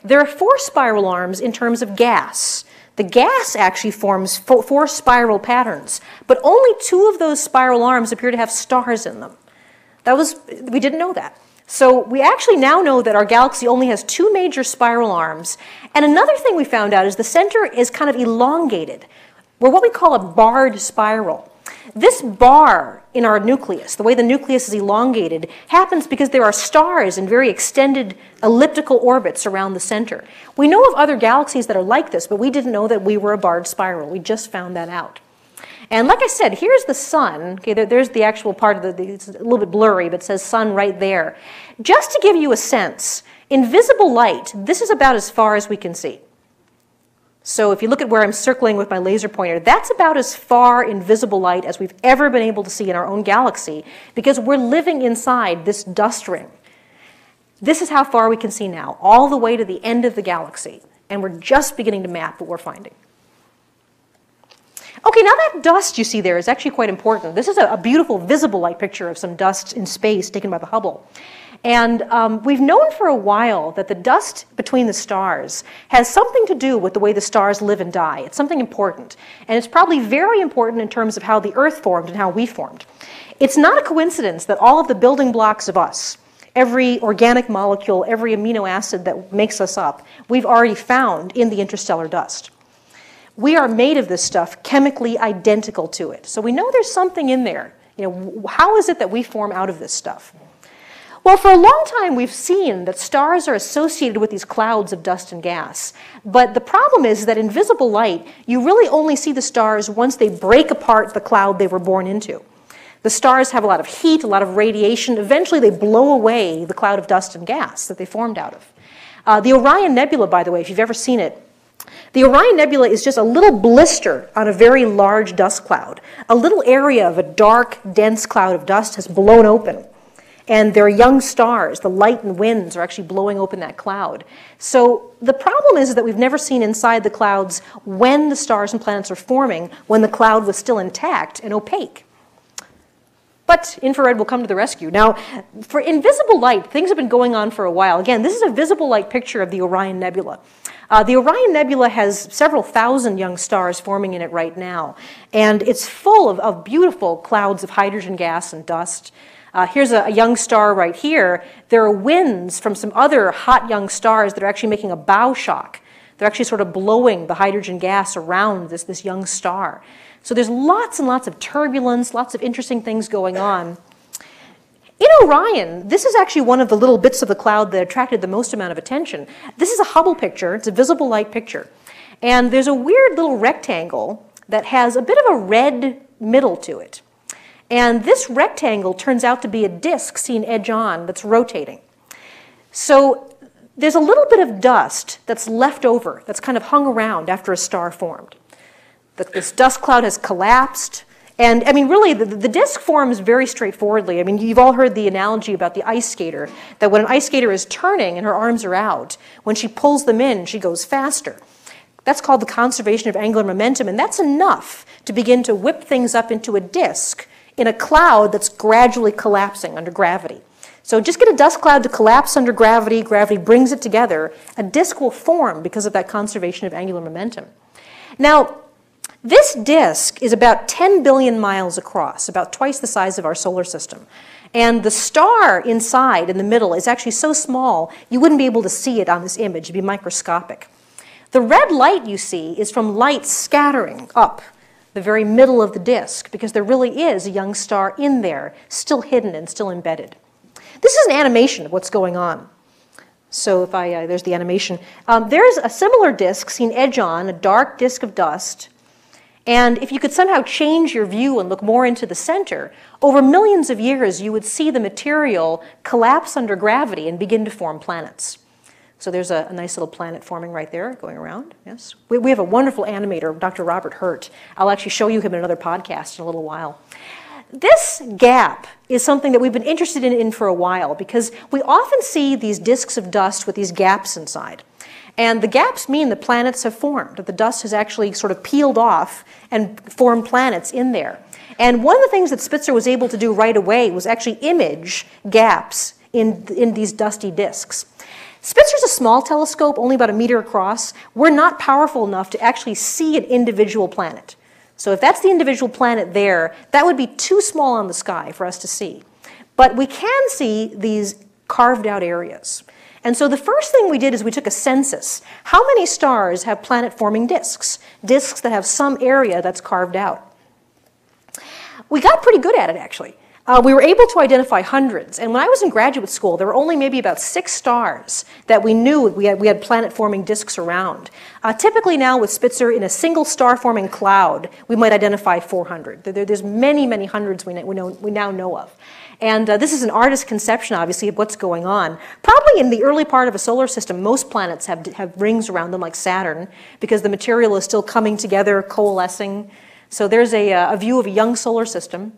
There are 4 spiral arms in terms of gas. The gas actually forms 4 spiral patterns, but only 2 of those spiral arms appear to have stars in them. We didn't know that. So we actually now know that our galaxy only has 2 major spiral arms. And another thing we found out is the center is kind of elongated. We're what we call a barred spiral. This bar in our nucleus, the way the nucleus is elongated, happens because there are stars in very extended elliptical orbits around the center. We know of other galaxies that are like this, but we didn't know that we were a barred spiral. We just found that out. And like I said, here's the sun. Okay, there's the actual part of it's a little bit blurry, but it says sun right there. Just to give you a sense, in visible light, this is about as far as we can see. So if you look at where I'm circling with my laser pointer, that's about as far in visible light as we've ever been able to see in our own galaxy, because we're living inside this dust ring. This is how far we can see now, all the way to the end of the galaxy. And we're just beginning to map what we're finding. Okay, now that dust you see there is actually quite important. This is a beautiful visible light picture of some dust in space taken by the Hubble. And we've known for a while that the dust between the stars has something to do with the way the stars live and die. It's something important. And it's probably very important in terms of how the Earth formed and how we formed. It's not a coincidence that all of the building blocks of us, every organic molecule, every amino acid that makes us up, we've already found in the interstellar dust. We are made of this stuff chemically identical to it. So we know there's something in there. You know, how is it that we form out of this stuff? Well, for a long time, we've seen that stars are associated with these clouds of dust and gas. But the problem is that in visible light, you really only see the stars once they break apart the cloud they were born into. The stars have a lot of heat, a lot of radiation. Eventually, they blow away the cloud of dust and gas that they formed out of. The Orion Nebula, by the way, if you've ever seen it, the Orion Nebula is just a little blister on a very large dust cloud. A little area of a dark, dense cloud of dust has blown open. And they're young stars. The light and winds are actually blowing open that cloud. So the problem is that we've never seen inside the clouds when the stars and planets are forming, when the cloud was still intact and opaque. But infrared will come to the rescue. Now, for invisible light, things have been going on for a while. Again, this is a visible light picture of the Orion Nebula. The Orion Nebula has several thousand young stars forming in it right now. And it's full of beautiful clouds of hydrogen gas and dust. Here's a young star right here. There are winds from some other hot young stars that are actually making a bow shock. They're actually sort of blowing the hydrogen gas around this young star. So there's lots and lots of turbulence, lots of interesting things going on. In Orion, this is actually one of the little bits of the cloud that attracted the most amount of attention. This is a Hubble picture. It's a visible light picture. And there's a weird little rectangle that has a bit of a red middle to it. And this rectangle turns out to be a disk seen edge on that's rotating. So there's a little bit of dust that's left over, that's kind of hung around after a star formed. This dust cloud has collapsed. And I mean, really, the disk forms very straightforwardly. I mean, you've all heard the analogy about the ice skater, that when an ice skater is turning and her arms are out, when she pulls them in, she goes faster. That's called the conservation of angular momentum. And that's enough to begin to whip things up into a disk in a cloud that's gradually collapsing under gravity. So just get a dust cloud to collapse under gravity. Gravity brings it together. A disk will form because of that conservation of angular momentum. Now, this disk is about 10 billion miles across, about twice the size of our solar system. And the star inside, in the middle, is actually so small, you wouldn't be able to see it on this image. It'd be microscopic. The red light you see is from light scattering up the very middle of the disk, because there really is a young star in there, still hidden and still embedded. This is an animation of what's going on. So if I, there's the animation. There's a similar disk seen edge on, a dark disk of dust. And if you could somehow change your view and look more into the center, over millions of years, you would see the material collapse under gravity and begin to form planets. So there's a nice little planet forming right there, going around, yes. We have a wonderful animator, Dr. Robert Hurt. I'll actually show you him in another podcast in a little while. This gap is something that we've been interested in for a while, because we often see these disks of dust with these gaps inside. And the gaps mean that planets have formed, that the dust has actually sort of peeled off and formed planets in there. And one of the things that Spitzer was able to do right away was actually image gaps in these dusty disks. Spitzer's a small telescope, only about 1 meter across. We're not powerful enough to actually see an individual planet. So if that's the individual planet there, that would be too small on the sky for us to see. But we can see these carved out areas. And so the first thing we did is we took a census. How many stars have planet-forming disks? Disks that have some area that's carved out. We got pretty good at it, actually. We were able to identify hundreds. And when I was in graduate school, there were only maybe about 6 stars that we knew we had planet-forming disks around. Typically now with Spitzer, in a single star-forming cloud, we might identify 400. There's many, many hundreds we now know of. And this is an artist's conception, obviously, of what's going on. Probably in the early part of a solar system, most planets have rings around them, like Saturn, because the material is still coming together, coalescing. So there's a view of a young solar system.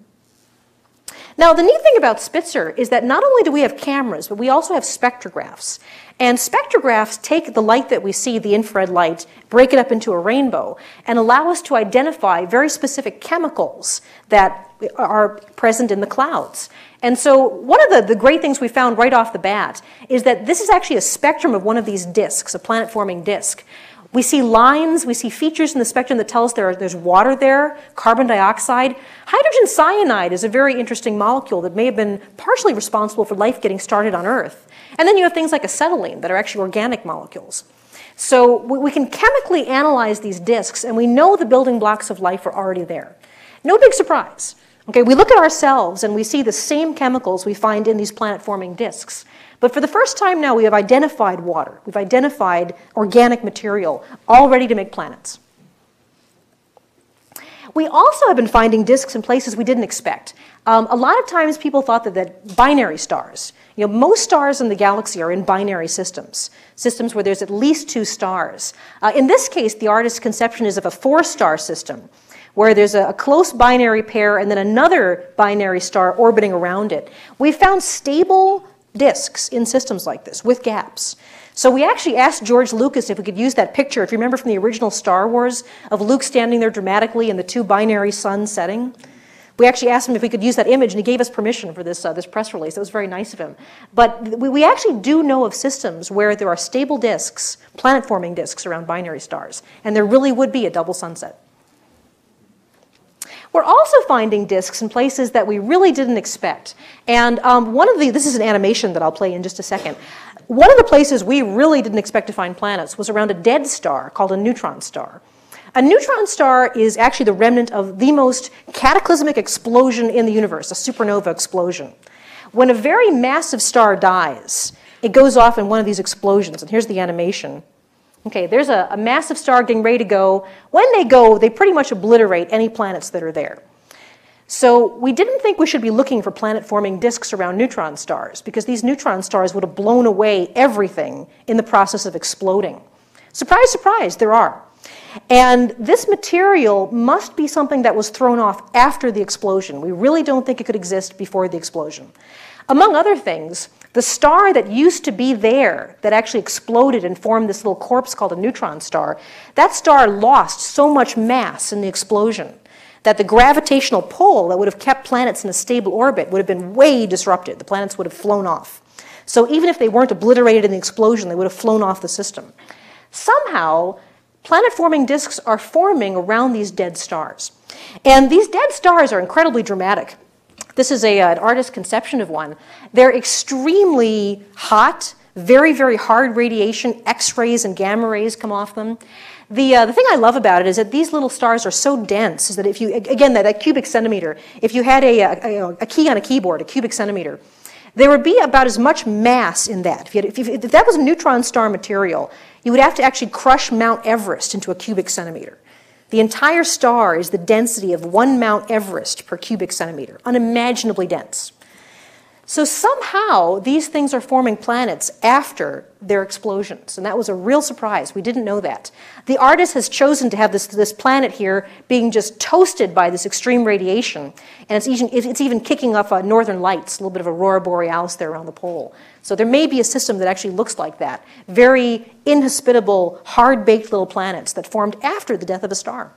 Now, the neat thing about Spitzer is that not only do we have cameras, but we also have spectrographs. And spectrographs take the light that we see, the infrared light, break it up into a rainbow, and allow us to identify very specific chemicals that are present in the clouds. And so one of the great things we found right off the bat is that this is actually a spectrum of one of these disks, a planet-forming disk. We see lines, we see features in the spectrum that tell us there's water there, carbon dioxide. Hydrogen cyanide is a very interesting molecule that may have been partially responsible for life getting started on Earth. And then you have things like acetylene that are actually organic molecules. So we can chemically analyze these disks, and we know the building blocks of life are already there. No big surprise. Okay, we look at ourselves and we see the same chemicals we find in these planet-forming disks. But for the first time now, we have identified water. We've identified organic material, all ready to make planets. We also have been finding disks in places we didn't expect. A lot of times people thought that binary stars, you know, most stars in the galaxy are in binary systems, systems where there's at least 2 stars. In this case, the artist's conception is of a 4-star system, where there's a close binary pair and then another binary star orbiting around it. We found stable disks in systems like this with gaps. So we actually asked George Lucas if we could use that picture, if you remember from the original Star Wars, of Luke standing there dramatically and the 2 binary suns setting. We actually asked him if we could use that image, and he gave us permission for this, this press release. That was very nice of him. But we actually do know of systems where there are stable disks, planet-forming disks around binary stars, and there really would be a double sunset. We're also finding disks in places that we really didn't expect. And this is an animation that I'll play in just a second. One of the places we really didn't expect to find planets was around a dead star called a neutron star. A neutron star is actually the remnant of the most cataclysmic explosion in the universe, a supernova explosion. When a very massive star dies, it goes off in one of these explosions. And here's the animation. Okay, there's a massive star getting ready to go. When they go, they pretty much obliterate any planets that are there. So we didn't think we should be looking for planet-forming disks around neutron stars, because these neutron stars would have blown away everything in the process of exploding. Surprise, surprise, there are. And this material must be something that was thrown off after the explosion. We really don't think it could exist before the explosion. Among other things, the star that used to be there, that actually exploded and formed this little corpse called a neutron star, that star lost so much mass in the explosion that the gravitational pull that would have kept planets in a stable orbit would have been way disrupted. The planets would have flown off. So even if they weren't obliterated in the explosion, they would have flown off the system. Somehow, planet-forming disks are forming around these dead stars. And these dead stars are incredibly dramatic. This is an artist's conception of one. They're extremely hot, very, very hard radiation. X-rays and gamma rays come off them. The thing I love about it is that these little stars are so dense that if you, again, that cubic centimeter, if you had a key on a keyboard, a cubic centimeter, there would be about as much mass in that. If that was neutron star material, you would have to actually crush Mount Everest into a cubic centimeter. The entire star is the density of 1 Mount Everest per cubic centimeter, unimaginably dense. So somehow these things are forming planets after their explosions, and that was a real surprise. We didn't know that. The artist has chosen to have this planet here being just toasted by this extreme radiation, and it's even kicking off northern lights, a little bit of aurora borealis there around the pole. So there may be a system that actually looks like that, very inhospitable, hard-baked little planets that formed after the death of a star.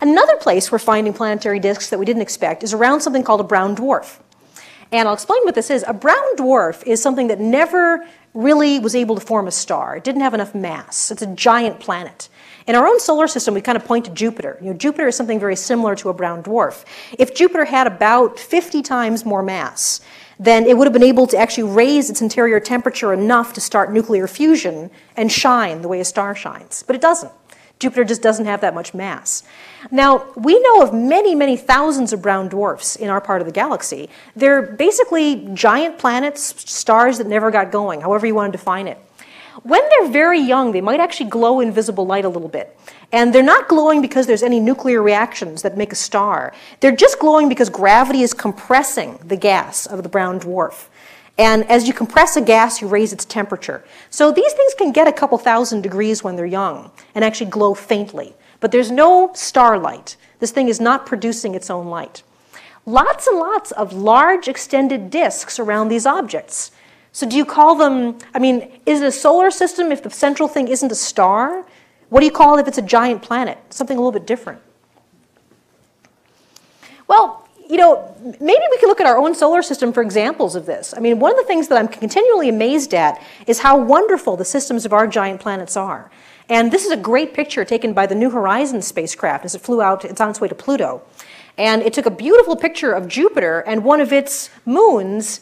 Another place we're finding planetary disks that we didn't expect is around something called a brown dwarf. And I'll explain what this is. A brown dwarf is something that never really was able to form a star. It didn't have enough mass. It's a giant planet. In our own solar system, we kind of point to Jupiter. You know, Jupiter is something very similar to a brown dwarf. If Jupiter had about 50 times more mass, then it would have been able to actually raise its interior temperature enough to start nuclear fusion and shine the way a star shines. But it doesn't. Jupiter just doesn't have that much mass. Now, we know of many, many thousands of brown dwarfs in our part of the galaxy. They're basically giant planets, stars that never got going, however you want to define it. When they're very young, they might actually glow in visible light a little bit. And they're not glowing because there's any nuclear reactions that make a star. They're just glowing because gravity is compressing the gas of the brown dwarf. And as you compress a gas, you raise its temperature. So these things can get a couple thousand degrees when they're young and actually glow faintly. But there's no starlight. This thing is not producing its own light. Lots and lots of large extended disks around these objects. So do you call them, I mean, is it a solar system if the central thing isn't a star? What do you call it if it's a giant planet? Something a little bit different. Well, you know, maybe we can look at our own solar system for examples of this. I mean, one of the things that I'm continually amazed at is how wonderful the systems of our giant planets are. And this is a great picture taken by the New Horizons spacecraft as it flew out. It's on its way to Pluto. And it took a beautiful picture of Jupiter and one of its moons,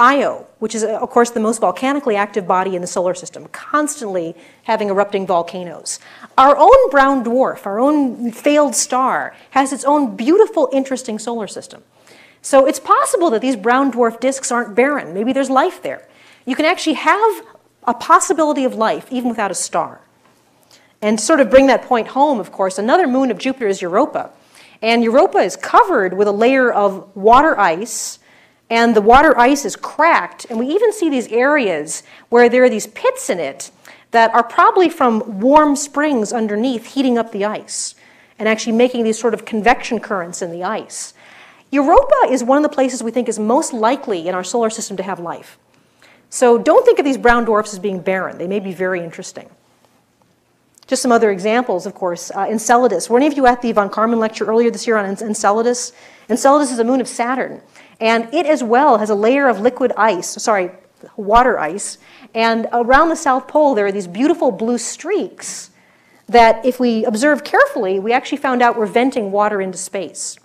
Io, which is, of course, the most volcanically active body in the solar system, constantly having erupting volcanoes. Our own brown dwarf, our own failed star, has its own beautiful, interesting solar system. So it's possible that these brown dwarf disks aren't barren. Maybe there's life there. You can actually have a possibility of life even without a star. And sort of bring that point home, of course, another moon of Jupiter is Europa. And Europa is covered with a layer of water ice, and the water ice is cracked. And we even see these areas where there are these pits in it that are probably from warm springs underneath heating up the ice and actually making these sort of convection currents in the ice. Europa is one of the places we think is most likely in our solar system to have life. So don't think of these brown dwarfs as being barren. They may be very interesting. Just some other examples, of course. Enceladus. Were any of you at the von Kármán lecture earlier this year on Enceladus? Enceladus is a moon of Saturn. And it as well has a layer of liquid ice, sorry, water ice. And around the South Pole, there are these beautiful blue streaks that, if we observe carefully, we actually found out were venting water into space.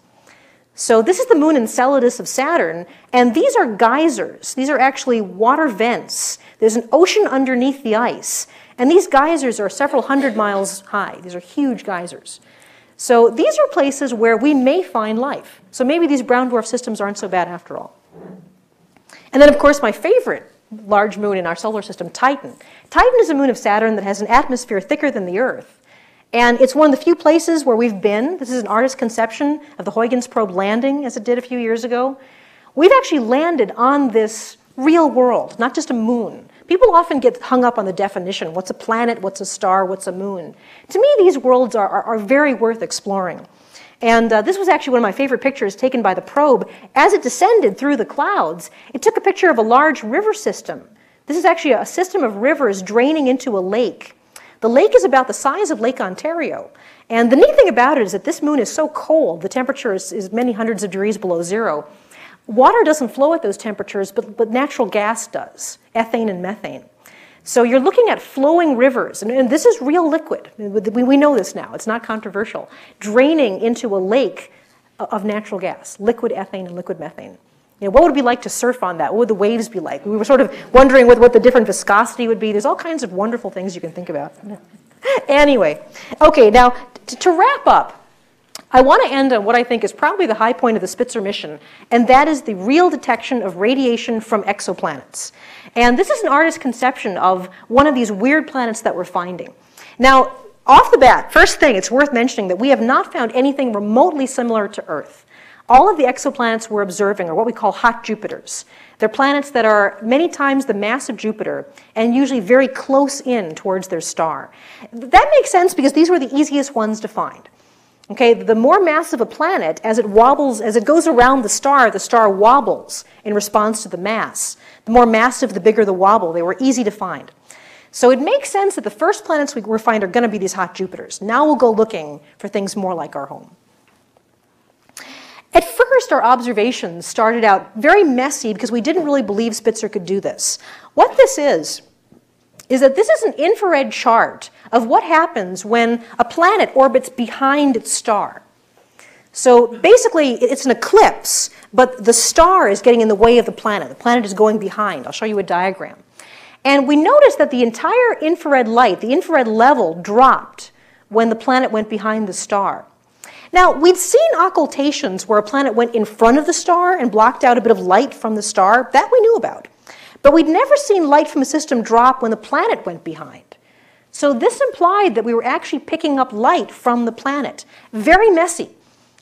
So this is the moon Enceladus of Saturn, and these are geysers. These are actually water vents. There's an ocean underneath the ice, and these geysers are several hundred miles high. These are huge geysers. So these are places where we may find life. So maybe these brown dwarf systems aren't so bad after all. And then, of course, my favorite large moon in our solar system, Titan. Titan is a moon of Saturn that has an atmosphere thicker than the Earth. And it's one of the few places where we've been. This is an artist's conception of the Huygens probe landing, as it did a few years ago. We've actually landed on this real world, not just a moon. People often get hung up on the definition. What's a planet? What's a star? What's a moon? To me, these worlds are very worth exploring. And this was actually one of my favorite pictures taken by the probe. As it descended through the clouds, it took a picture of a large river system. This is actually a system of rivers draining into a lake. The lake is about the size of Lake Ontario. And the neat thing about it is that this moon is so cold, the temperature is many hundreds of degrees below zero. Water doesn't flow at those temperatures, but natural gas does, ethane and methane. So you're looking at flowing rivers, and this is real liquid. We know this now. It's not controversial. Draining into a lake of natural gas, liquid ethane and liquid methane. You know, what would it be like to surf on that? What would the waves be like? We were sort of wondering what the different viscosity would be. There's all kinds of wonderful things you can think about. Anyway, okay, now to wrap up, I want to end on what I think is probably the high point of the Spitzer mission, and that is the real detection of radiation from exoplanets. And this is an artist's conception of one of these weird planets that we're finding. Now, off the bat, first thing, it's worth mentioning that we have not found anything remotely similar to Earth. all of the exoplanets we're observing are what we call hot Jupiters. They're planets that are many times the mass of Jupiter and usually very close in towards their star. That makes sense because these were the easiest ones to find. Okay, the more massive a planet, as it wobbles, as it goes around the star wobbles in response to the mass. The more massive, the bigger the wobble. They were easy to find. So it makes sense that the first planets we find are going to be these hot Jupiters. Now we'll go looking for things more like our home. At first, our observations started out very messy because we didn't really believe Spitzer could do this. What this is that this is an infrared chart of what happens when a planet orbits behind its star. So basically, it's an eclipse, but the star is getting in the way of the planet. The planet is going behind. I'll show you a diagram. And we noticed that the entire infrared light, the infrared level, dropped when the planet went behind the star. Now, we've seen occultations where a planet went in front of the star and blocked out a bit of light from the star. That we knew about. But we'd never seen light from a system drop when the planet went behind. So this implied that we were actually picking up light from the planet. Very messy.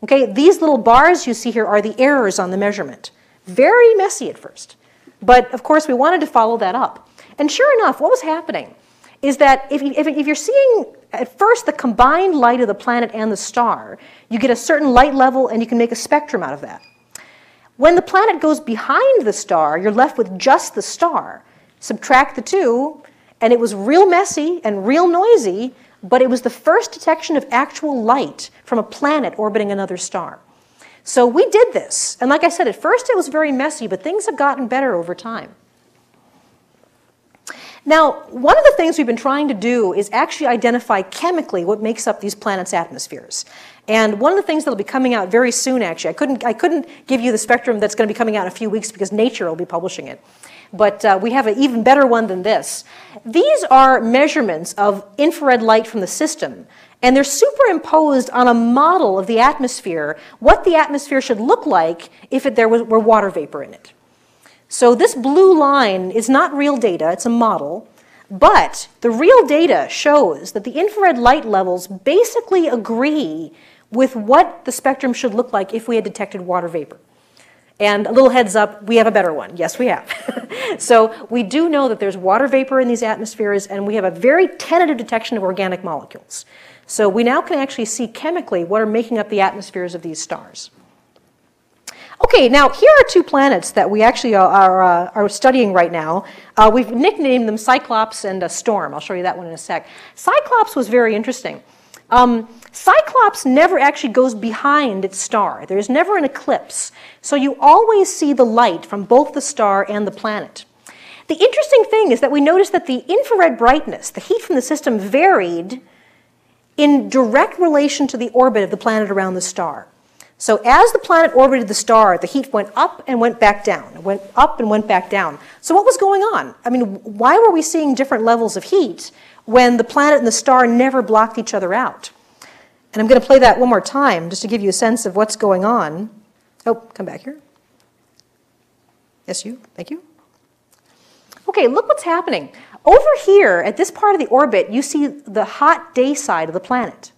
Okay, these little bars you see here are the errors on the measurement. Very messy at first. But of course, we wanted to follow that up. And sure enough, what was happening is that if you're seeing at first the combined light of the planet and the star, you get a certain light level and you can make a spectrum out of that. When the planet goes behind the star, you're left with just the star. Subtract the two, and it was real messy and real noisy, but it was the first detection of actual light from a planet orbiting another star. So we did this. And like I said, at first it was very messy, but things have gotten better over time. Now, one of the things we've been trying to do is actually identify chemically what makes up these planets' atmospheres. And one of the things that will be coming out very soon, actually, I couldn't give you the spectrum that's going to be coming out in a few weeks because Nature will be publishing it. But we have an even better one than this. These are measurements of infrared light from the system. And they're superimposed on a model of the atmosphere, what the atmosphere should look like if there were water vapor in it. So this blue line is not real data, it's a model. But the real data shows that the infrared light levels basically agree with what the spectrum should look like if we had detected water vapor. And a little heads up, we have a better one. Yes, we have. So we do know that there's water vapor in these atmospheres, and we have a very tentative detection of organic molecules. So we now can actually see chemically what are making up the atmospheres of these stars. Okay, now here are two planets that we actually are studying right now. We've nicknamed them Cyclops and Storm. I'll show you that one in a sec. Cyclops was very interesting. Cyclops never actually goes behind its star. There's never an eclipse. So you always see the light from both the star and the planet. The interesting thing is that we noticed that the infrared brightness, the heat from the system, varied in direct relation to the orbit of the planet around the star. So as the planet orbited the star, the heat went up and went back down. It went up and went back down. So what was going on? I mean, why were we seeing different levels of heat when the planet and the star never blocked each other out? And I'm going to play that one more time just to give you a sense of what's going on. Oh, come back here. Yes, you. Thank you. Okay, look what's happening. Over here, at this part of the orbit, you see the hot day side of the planet.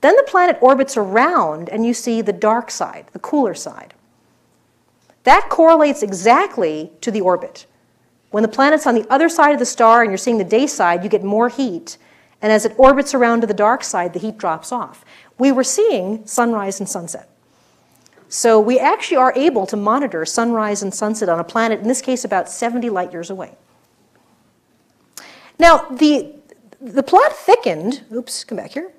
Then the planet orbits around, and you see the dark side, the cooler side. That correlates exactly to the orbit. When the planet's on the other side of the star and you're seeing the day side, you get more heat. And as it orbits around to the dark side, the heat drops off. We were seeing sunrise and sunset. So we actually are able to monitor sunrise and sunset on a planet, in this case about 70 light years away. Now, the plot thickened. Oops, come back here.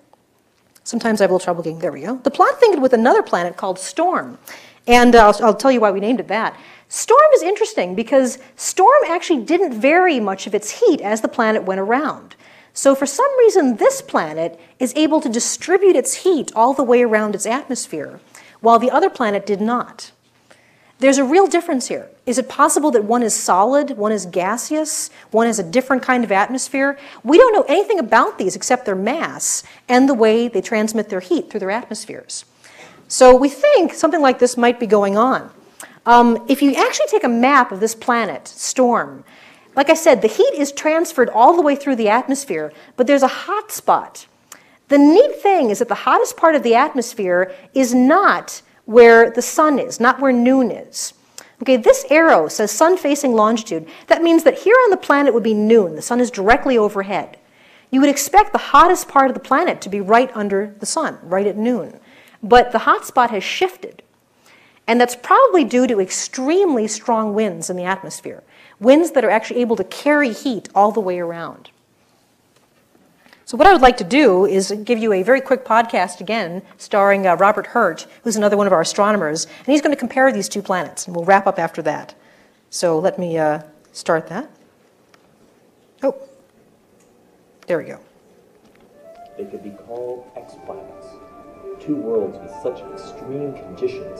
Sometimes I have a little trouble getting, there we go. The plot thickened with another planet called Storm. And I'll tell you why we named it that. Storm is interesting because Storm actually didn't vary much of its heat as the planet went around. So for some reason, this planet is able to distribute its heat all the way around its atmosphere, while the other planet did not. There's a real difference here. Is it possible that one is solid, one is gaseous, one has a different kind of atmosphere? We don't know anything about these except their mass and the way they transmit their heat through their atmospheres. So we think something like this might be going on. If you actually take a map of this planet, Storm, like I said, the heat is transferred all the way through the atmosphere, but there's a hot spot. The neat thing is that the hottest part of the atmosphere is not where the sun is, not where noon is. Okay, this arrow says sun-facing longitude. That means that here on the planet would be noon. The sun is directly overhead. You would expect the hottest part of the planet to be right under the sun, right at noon. But the hot spot has shifted. And that's probably due to extremely strong winds in the atmosphere, winds that are actually able to carry heat all the way around. So what I would like to do is give you a very quick podcast again, starring Robert Hurt, who's another one of our astronomers, and he's going to compare these two planets, and we'll wrap up after that. So let me start that. Oh, there we go. They could be called exoplanets, two worlds with such extreme conditions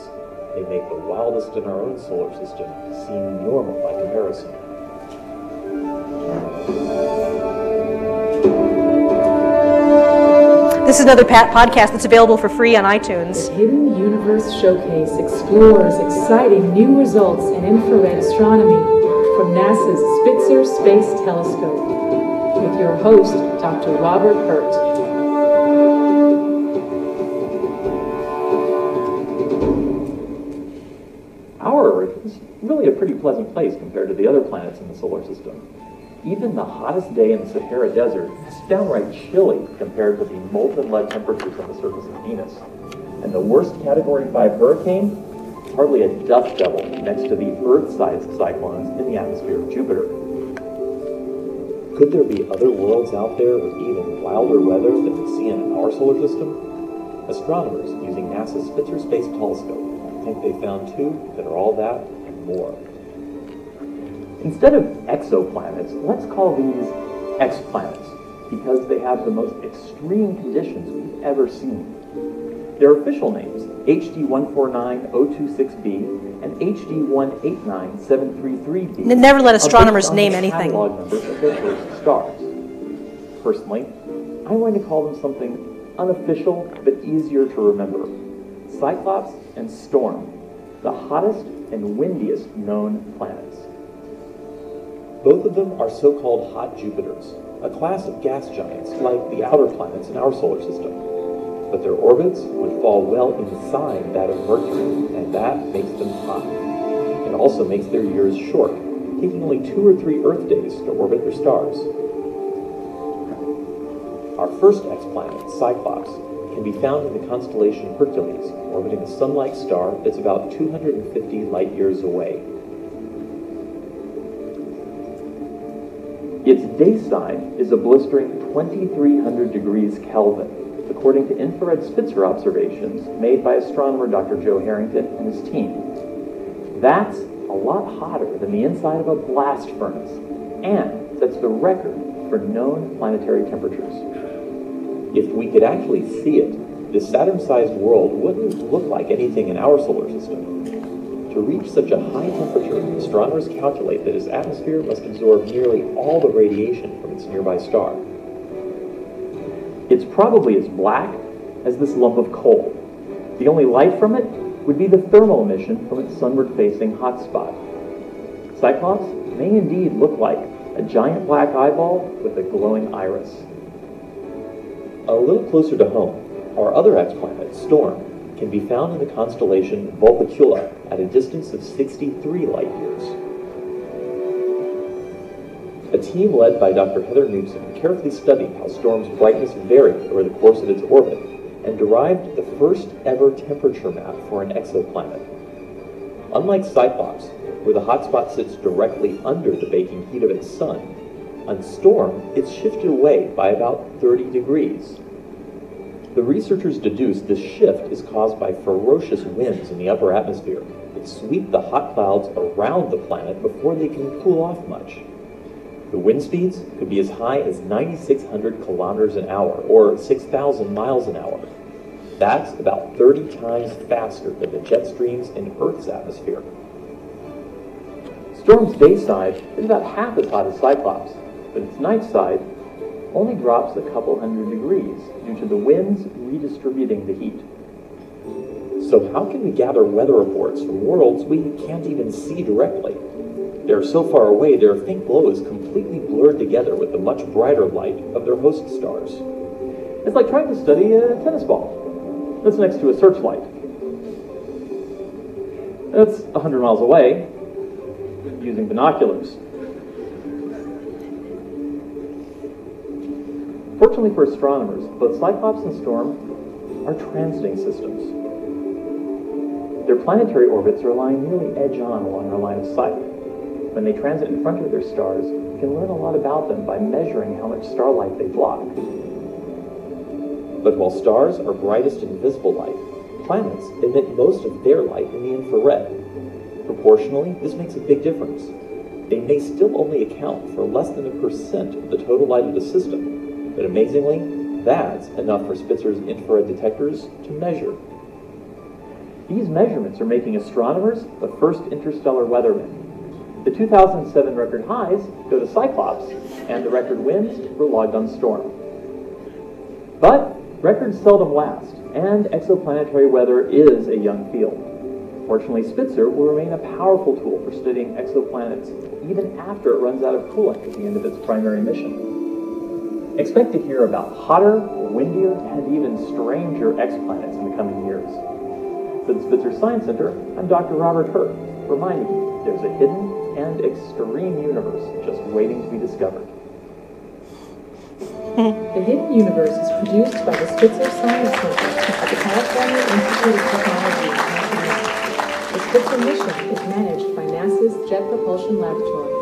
they make the wildest in our own solar system seem normal by comparison. This is another podcast that's available for free on iTunes. The Hidden Universe Showcase explores exciting new results in infrared astronomy from NASA's Spitzer Space Telescope with your host, Dr. Robert Hurt. It's really a pretty pleasant place compared to the other planets in the solar system. Even the hottest day in the Sahara Desert is downright chilly compared with the molten lead temperatures on the surface of Venus. And the worst Category 5 hurricane? Hardly a dust devil next to the Earth-sized cyclones in the atmosphere of Jupiter. Could there be other worlds out there with even wilder weather than we see in our solar system? Astronomers using NASA's Spitzer Space Telescope think they found two that are all that and more. Instead of exoplanets, let's call these exoplanets because they have the most extreme conditions we've ever seen. Their official names, HD 149026b and HD 189733b, never let astronomers name anything. Catalog numbers of their host stars. Personally, I'm going to call them something unofficial but easier to remember. Cyclops and Storm, the hottest and windiest known planets. Both of them are so-called hot Jupiters, a class of gas giants like the outer planets in our solar system. But their orbits would fall well inside that of Mercury, and that makes them hot. It also makes their years short, taking only 2 or 3 Earth days to orbit their stars. Our first exoplanet, Cyclops, can be found in the constellation Hercules, orbiting a sun-like star that's about 250 light-years away. Its day side is a blistering 2300 degrees Kelvin, according to infrared Spitzer observations made by astronomer Dr. Joe Harrington and his team. That's a lot hotter than the inside of a blast furnace, and that's the record for known planetary temperatures. If we could actually see it, this Saturn-sized world wouldn't look like anything in our solar system. To reach such a high temperature, astronomers calculate that its atmosphere must absorb nearly all the radiation from its nearby star. It's probably as black as this lump of coal. The only light from it would be the thermal emission from its sunward-facing hotspot. Cyclops may indeed look like a giant black eyeball with a glowing iris. A little closer to home, our other exoplanet, Storm, can be found in the constellation Vulpecula at a distance of 63 light-years. A team led by Dr. Heather Knudsen carefully studied how Storm's brightness varied over the course of its orbit and derived the first-ever temperature map for an exoplanet. Unlike Cyclops, where the hotspot sits directly under the baking heat of its sun, on Storm, it's shifted away by about 30 degrees. The researchers deduce this shift is caused by ferocious winds in the upper atmosphere that sweep the hot clouds around the planet before they can cool off much. The wind speeds could be as high as 9,600 kilometers an hour, or 6,000 miles an hour. That's about 30 times faster than the jet streams in Earth's atmosphere. Storm's day side is about half as hot as Cyclops, but its night side only drops a couple hundred degrees due to the winds redistributing the heat. So how can we gather weather reports from worlds we can't even see directly? They're so far away, their faint glow is completely blurred together with the much brighter light of their host stars. It's like trying to study a tennis ball that's next to a searchlight. It's 100 miles away using binoculars. Fortunately for astronomers, both Cyclops and Storm are transiting systems. Their planetary orbits are lying nearly edge-on along our line of sight. When they transit in front of their stars, you can learn a lot about them by measuring how much starlight they block. But while stars are brightest in visible light, planets emit most of their light in the infrared. Proportionally, this makes a big difference. They may still only account for less than 1% of the total light of the system, but amazingly, that's enough for Spitzer's infrared detectors to measure. These measurements are making astronomers the first interstellar weathermen. The 2007 record highs go to Cyclops, and the record winds were logged on Storm. But records seldom last, and exoplanetary weather is a young field. Fortunately, Spitzer will remain a powerful tool for studying exoplanets even after it runs out of coolant at the end of its primary mission. Expect to hear about hotter, windier, and even stranger exoplanets in the coming years. For the Spitzer Science Center, I'm Dr. Robert Hurt, reminding you there's a hidden and extreme universe just waiting to be discovered. The Hidden Universe is produced by the Spitzer Science Center at the California Institute of Technology. The Spitzer mission is managed by NASA's Jet Propulsion Laboratory.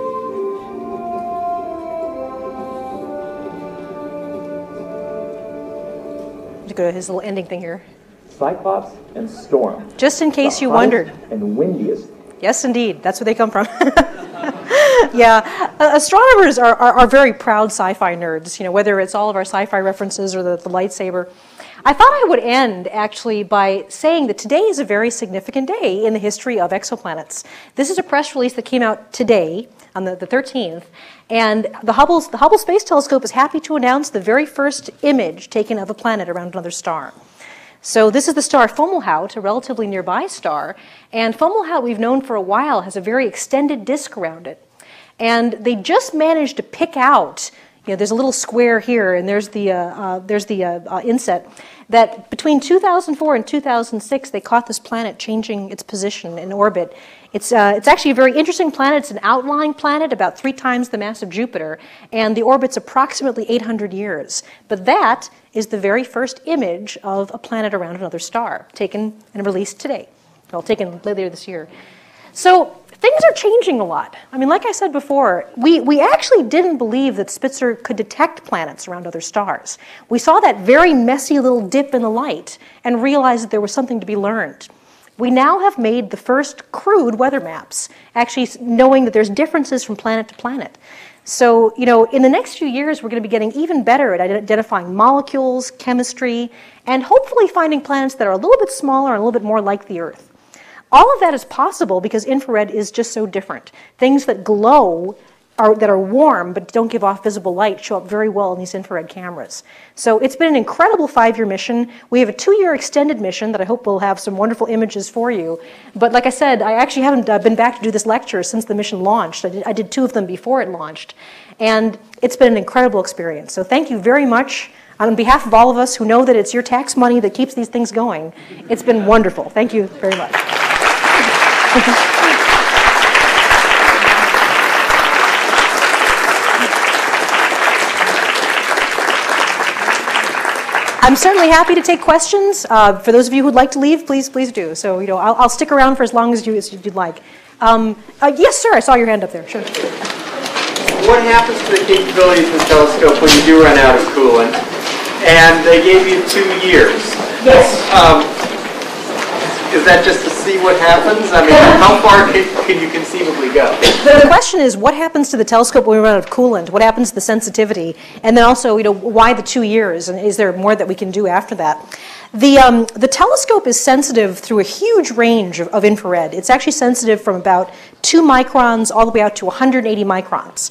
Let's go to his little ending thing here. Cyclops and Storm. Just in case you wondered. And windiest. Yes, indeed. That's where they come from. Yeah, astronomers are very proud sci-fi nerds, you know, whether it's all of our sci-fi references or the lightsaber. I thought I would end, actually, by saying that today is a very significant day in the history of exoplanets. This is a press release that came out today, on the 13th, and the Hubble Space Telescope is happy to announce the very first image taken of a planet around another star. So this is the star Fomalhaut, a relatively nearby star, and Fomalhaut, we've known for a while, has a very extended disk around it. And they just managed to pick out, you know, there's a little square here, and there's the inset, that between 2004 and 2006, they caught this planet changing its position in orbit. It's actually a very interesting planet. It's an outlying planet, about 3 times the mass of Jupiter, and the orbit's approximately 800 years. But that is the very first image of a planet around another star, taken and released today. Well, taken later this year. So things are changing a lot. I mean, like I said before, we actually didn't believe that Spitzer could detect planets around other stars. We saw that very messy little dip in the light and realized that there was something to be learned. We now have made the first crude weather maps, actually knowing that there's differences from planet to planet. So, you know, in the next few years, we're going to be getting even better at identifying molecules, chemistry, and hopefully finding planets that are a little bit smaller and a little bit more like the Earth. All of that is possible because infrared is just so different. Things that glow, that are warm but don't give off visible light, show up very well in these infrared cameras. So it's been an incredible 5-year mission. We have a 2-year extended mission that I hope will have some wonderful images for you. But like I said, I actually haven't been back to do this lecture since the mission launched. I did 2 of them before it launched. And it's been an incredible experience. So thank you very much. On behalf of all of us who know that it's your tax money that keeps these things going, it's been wonderful. Thank you very much. I'm certainly happy to take questions. For those of you who'd like to leave, please do. So, you know, I'll stick around for as long as you'd like. Yes, sir, I saw your hand up there. Sure. What happens to the capabilities of the telescope when you do run out of coolant? And they gave you 2 years. Yes. Is that just to see what happens? I mean, how far can you conceivably go? The question is, what happens to the telescope when we run out of coolant? What happens to the sensitivity? And then also, you know, why the 2 years? And is there more that we can do after that? The telescope is sensitive through a huge range of infrared. It's actually sensitive from about 2 microns all the way out to 180 microns.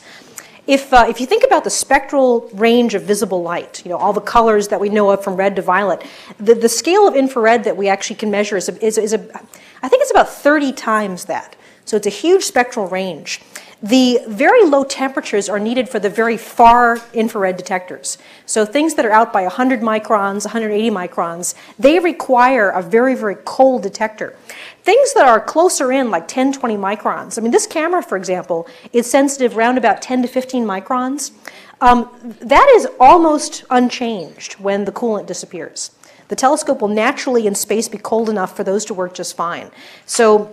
If you think about the spectral range of visible light, you know, all the colors that we know of from red to violet, the scale of infrared that we actually can measure is I think it's about 30 times that. So it's a huge spectral range. The very low temperatures are needed for the very far infrared detectors. So things that are out by 100 microns, 180 microns, they require a very, very cold detector. Things that are closer in, like 10, 20 microns. I mean, this camera, for example, is sensitive around about 10 to 15 microns. That is almost unchanged when the coolant disappears. The telescope will naturally in space be cold enough for those to work just fine. So,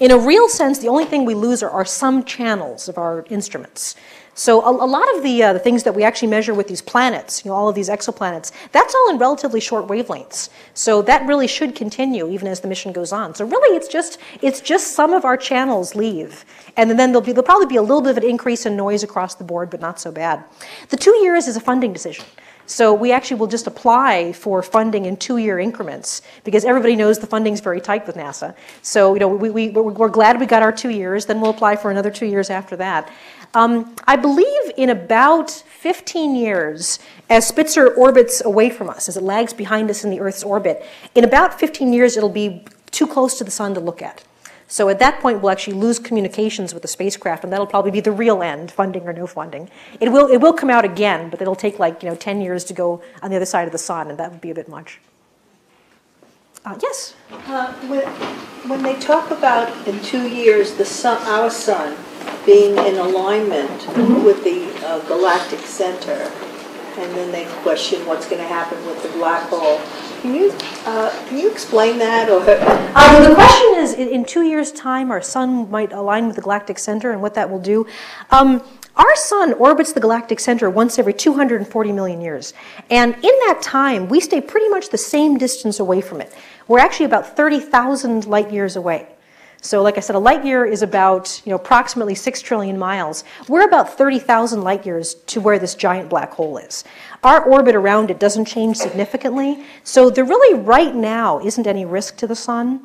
in a real sense, the only thing we lose are some channels of our instruments. So a lot of the things that we actually measure with these planets, you know, all of these exoplanets, that's all in relatively short wavelengths. So that really should continue even as the mission goes on. So really, it's just some of our channels leave, and then there'll probably be a little bit of an increase in noise across the board, but not so bad. The 2 years is a funding decision. So we actually will just apply for funding in 2-year increments because everybody knows the funding's very tight with NASA. So, you know, we're glad we got our 2 years. Then we'll apply for another 2 years after that. I believe in about 15 years, as Spitzer orbits away from us, as it lags behind us in the Earth's orbit, in about 15 years it'll be too close to the sun to look at. So at that point, we'll actually lose communications with the spacecraft, and that'll probably be the real end, funding or no funding. It will come out again, but it'll take, like, you know, 10 years to go on the other side of the sun, and that would be a bit much. Yes? When they talk about in 2 years the sun, our sun being in alignment with the galactic center, and then they question what's going to happen with the black hole. Can you explain that? Or the question is, in 2 years' time, our sun might align with the galactic center and what that will do. Our sun orbits the galactic center once every 240 million years. And in that time, we stay pretty much the same distance away from it. We're actually about 30,000 light years away. So like I said, a light year is about, you know, approximately 6 trillion miles. We're about 30,000 light years to where this giant black hole is. Our orbit around it doesn't change significantly. So there really right now isn't any risk to the sun.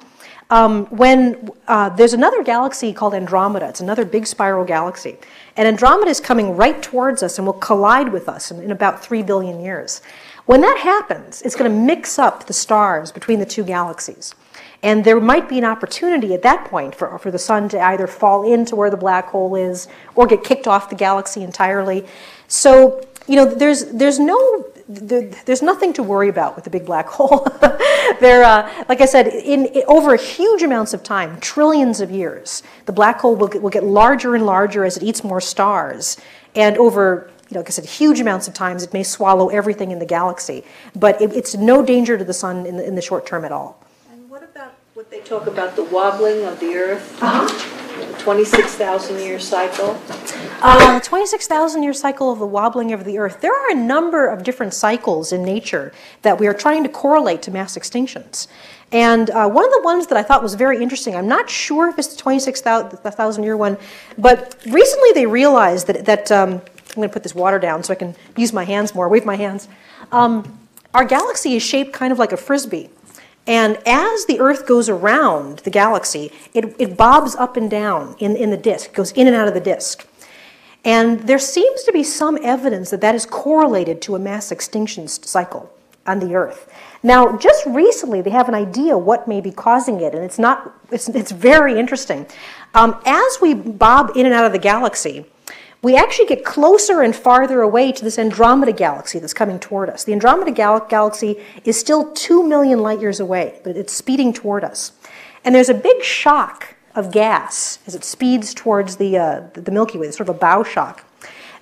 There's another galaxy called Andromeda. It's another big spiral galaxy. And Andromeda is coming right towards us and will collide with us in about 3 billion years. When that happens, it's going to mix up the stars between the two galaxies. And there might be an opportunity at that point for the sun to either fall into where the black hole is or get kicked off the galaxy entirely. So, you know, there's nothing to worry about with the big black hole. Like I said, in over huge amounts of time, trillions of years, the black hole will get larger and larger as it eats more stars. And over, you know, like I said, huge amounts of times, it may swallow everything in the galaxy. But it's no danger to the sun in the short term at all. What they talk about, the wobbling of the Earth, the 26,000-year cycle. The 26,000-year cycle of the wobbling of the Earth. There are a number of different cycles in nature that we are trying to correlate to mass extinctions. And one of the ones that I thought was very interesting, I'm not sure if it's the 26,000-year one, but recently they realized that I'm going to put this water down so I can use my hands more, wave my hands. Our galaxy is shaped kind of like a Frisbee. And as the Earth goes around the galaxy, it bobs up and down in the disk, goes in and out of the disk. And there seems to be some evidence that that is correlated to a mass extinction cycle on the Earth. Now, just recently, they have an idea what may be causing it, and it's very interesting. As we bob in and out of the galaxy, we actually get closer and farther away to this Andromeda galaxy that's coming toward us. The Andromeda galaxy is still 2 million light years away, but it's speeding toward us. And there's a big shock of gas as it speeds towards the Milky Way, sort of a bow shock.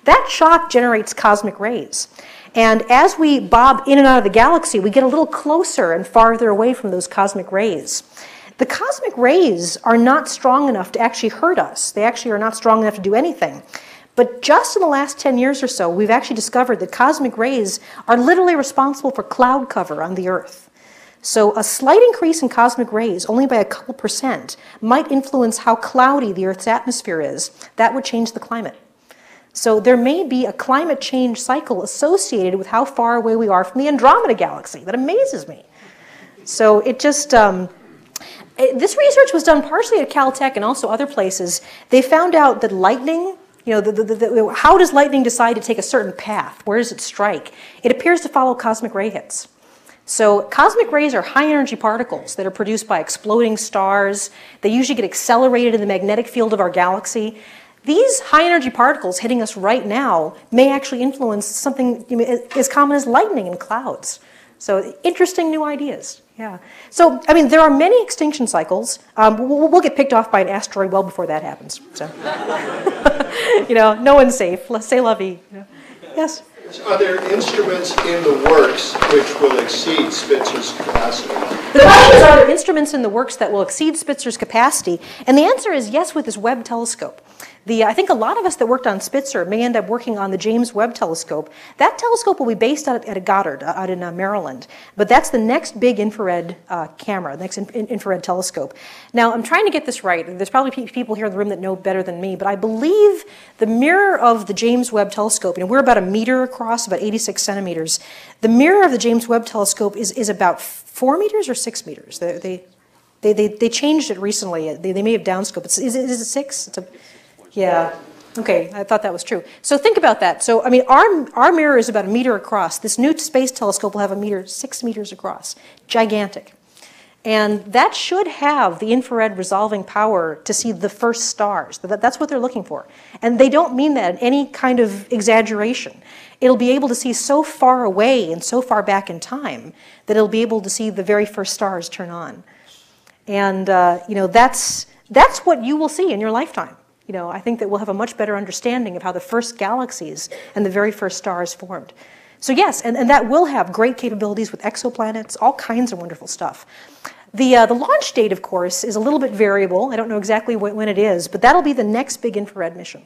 That shock generates cosmic rays. And as we bob in and out of the galaxy, we get a little closer and farther away from those cosmic rays. The cosmic rays are not strong enough to actually hurt us. They actually are not strong enough to do anything. But just in the last 10 years or so, we've actually discovered that cosmic rays are literally responsible for cloud cover on the Earth. So a slight increase in cosmic rays, only by a couple % might influence how cloudy the Earth's atmosphere is. That would change the climate. So there may be a climate change cycle associated with how far away we are from the Andromeda galaxy. That amazes me. So it just... this research was done partially at Caltech and also other places. They found out that lightning... You know, how does lightning decide to take a certain path? Where does it strike? It appears to follow cosmic ray hits. So cosmic rays are high-energy particles that are produced by exploding stars. They usually get accelerated in the magnetic field of our galaxy. These high-energy particles hitting us right now may actually influence something as common as lightning in clouds. So interesting new ideas. Yeah. So, I mean, there are many extinction cycles. We'll get picked off by an asteroid well before that happens. So, you know, no one's safe. C'est la vie. You know. Yes? Are there instruments in the works which will exceed Spitzer's capacity? The question is, are there instruments in the works that will exceed Spitzer's capacity? And the answer is yes with this Webb telescope. I think a lot of us that worked on Spitzer may end up working on the James Webb telescope. That telescope will be based out at Goddard, out in Maryland. But that's the next big infrared camera, the next infrared telescope. Now, I'm trying to get this right. There's probably people here in the room that know better than me, but I believe the mirror of the James Webb telescope, and we're about a meter across, about 86 centimeters. The mirror of the James Webb telescope is about 4 meters or 6 meters. They changed it recently. They may have downscoped. Is it six? Yeah. Okay, I thought that was true. So think about that. So, I mean, our mirror is about a meter across. This new space telescope will have a meter, 6 meters across. Gigantic. And that should have the infrared resolving power to see the first stars. That's what they're looking for. And they don't mean that in any kind of exaggeration. It'll be able to see so far away and so far back in time that it'll be able to see the very first stars turn on. And, you know, that's what you will see in your lifetime. You know, I think that we'll have a much better understanding of how the first galaxies and the very first stars formed. So yes, and that will have great capabilities with exoplanets, all kinds of wonderful stuff. The launch date, of course, is a little bit variable. I don't know exactly when it is, but that'll be the next big infrared mission.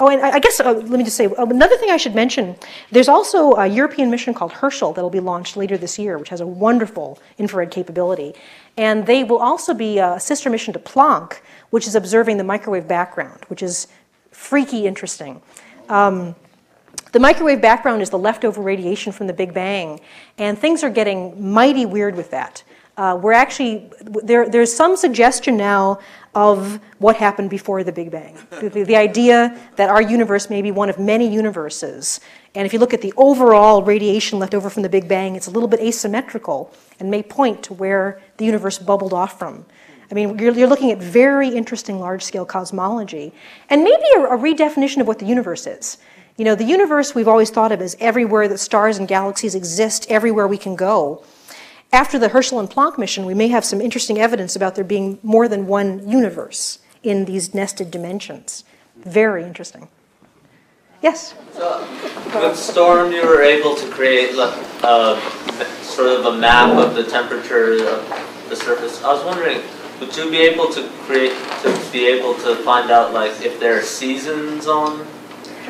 Oh, and I guess, let me just say, another thing I should mention, there's also a European mission called Herschel that'll be launched later this year, which has a wonderful infrared capability. And they will also be a sister mission to Planck, which is observing the microwave background, which is freaky interesting. The microwave background is the leftover radiation from the Big Bang, and things are getting mighty weird with that. There's some suggestion now of what happened before the Big Bang. The idea that our universe may be one of many universes. And if you look at the overall radiation left over from the Big Bang, it's a little bit asymmetrical and may point to where the universe bubbled off from. I mean, you're looking at very interesting large-scale cosmology and maybe a redefinition of what the universe is. You know, the universe we've always thought of as everywhere that stars and galaxies exist, everywhere we can go. After the Herschel and Planck mission, we may have some interesting evidence about there being more than one universe in these nested dimensions. Very interesting. Yes? So, with Storm, you were able to create sort of a map of the temperature of the surface. I was wondering, would you be able to create, find out if there are seasons on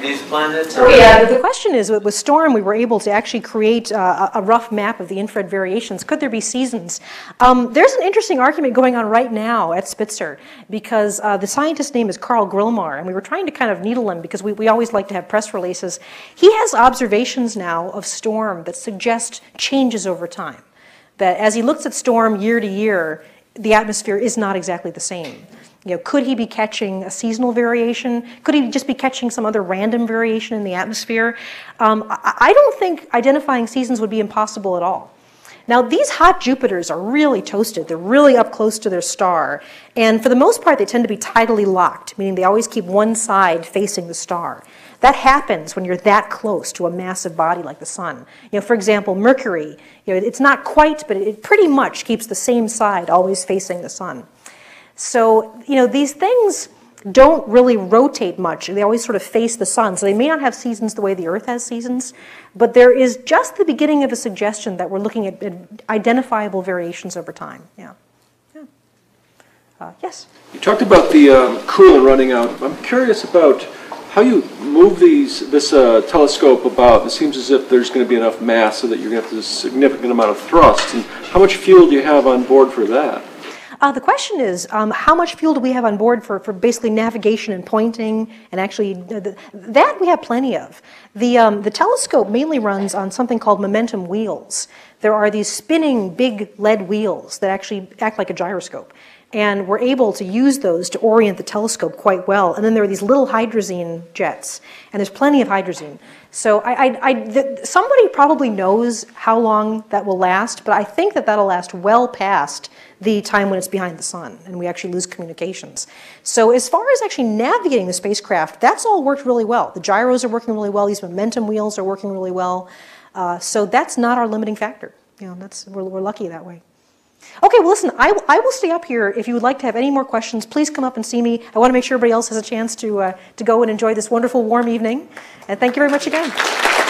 these planets? Oh, yeah. The question is, with Storm, we were able to actually create a rough map of the infrared variations. Could there be seasons? There's an interesting argument going on right now at Spitzer because the scientist's name is Carl Grillmar, and we were trying to kind of needle him because we always like to have press releases. He has observations now of Storm that suggest changes over time, that as he looks at Storm year to year, the atmosphere is not exactly the same. You know, could he be catching a seasonal variation? Could he just be catching some other random variation in the atmosphere? I don't think identifying seasons would be impossible at all. Now, these hot Jupiters are really toasted. They're really up close to their star. And for the most part, they tend to be tidally locked, meaning they always keep one side facing the star. That happens when you're that close to a massive body like the sun. You know, for example, Mercury, you know, it's not quite, but it pretty much keeps the same side always facing the sun. So, you know, these things don't really rotate much. They always sort of face the sun. So they may not have seasons the way the Earth has seasons, but there is just the beginning of a suggestion that we're looking at identifiable variations over time. Yeah. Yeah. Yes? You talked about the coolant running out. I'm curious about how you move this telescope about. It seems as if there's going to be enough mass so that you're going to have a significant amount of thrust. And how much fuel do you have on board for that? The question is, how much fuel do we have on board for basically navigation and pointing, and actually that we have plenty of. The telescope mainly runs on something called momentum wheels. There are these spinning big lead wheels that actually act like a gyroscope. and we're able to use those to orient the telescope quite well. And then there are these little hydrazine jets, and there's plenty of hydrazine. So somebody probably knows how long that will last, but I think that that'll last well past the time when it's behind the sun and we actually lose communications. So as far as actually navigating the spacecraft, that's all worked really well. The gyros are working really well. These momentum wheels are working really well. So that's not our limiting factor. You know, that's, we're lucky that way. Okay, well, listen, I will stay up here. If you would like to have any more questions, please come up and see me. I want to make sure everybody else has a chance to go and enjoy this wonderful warm evening. And thank you very much again.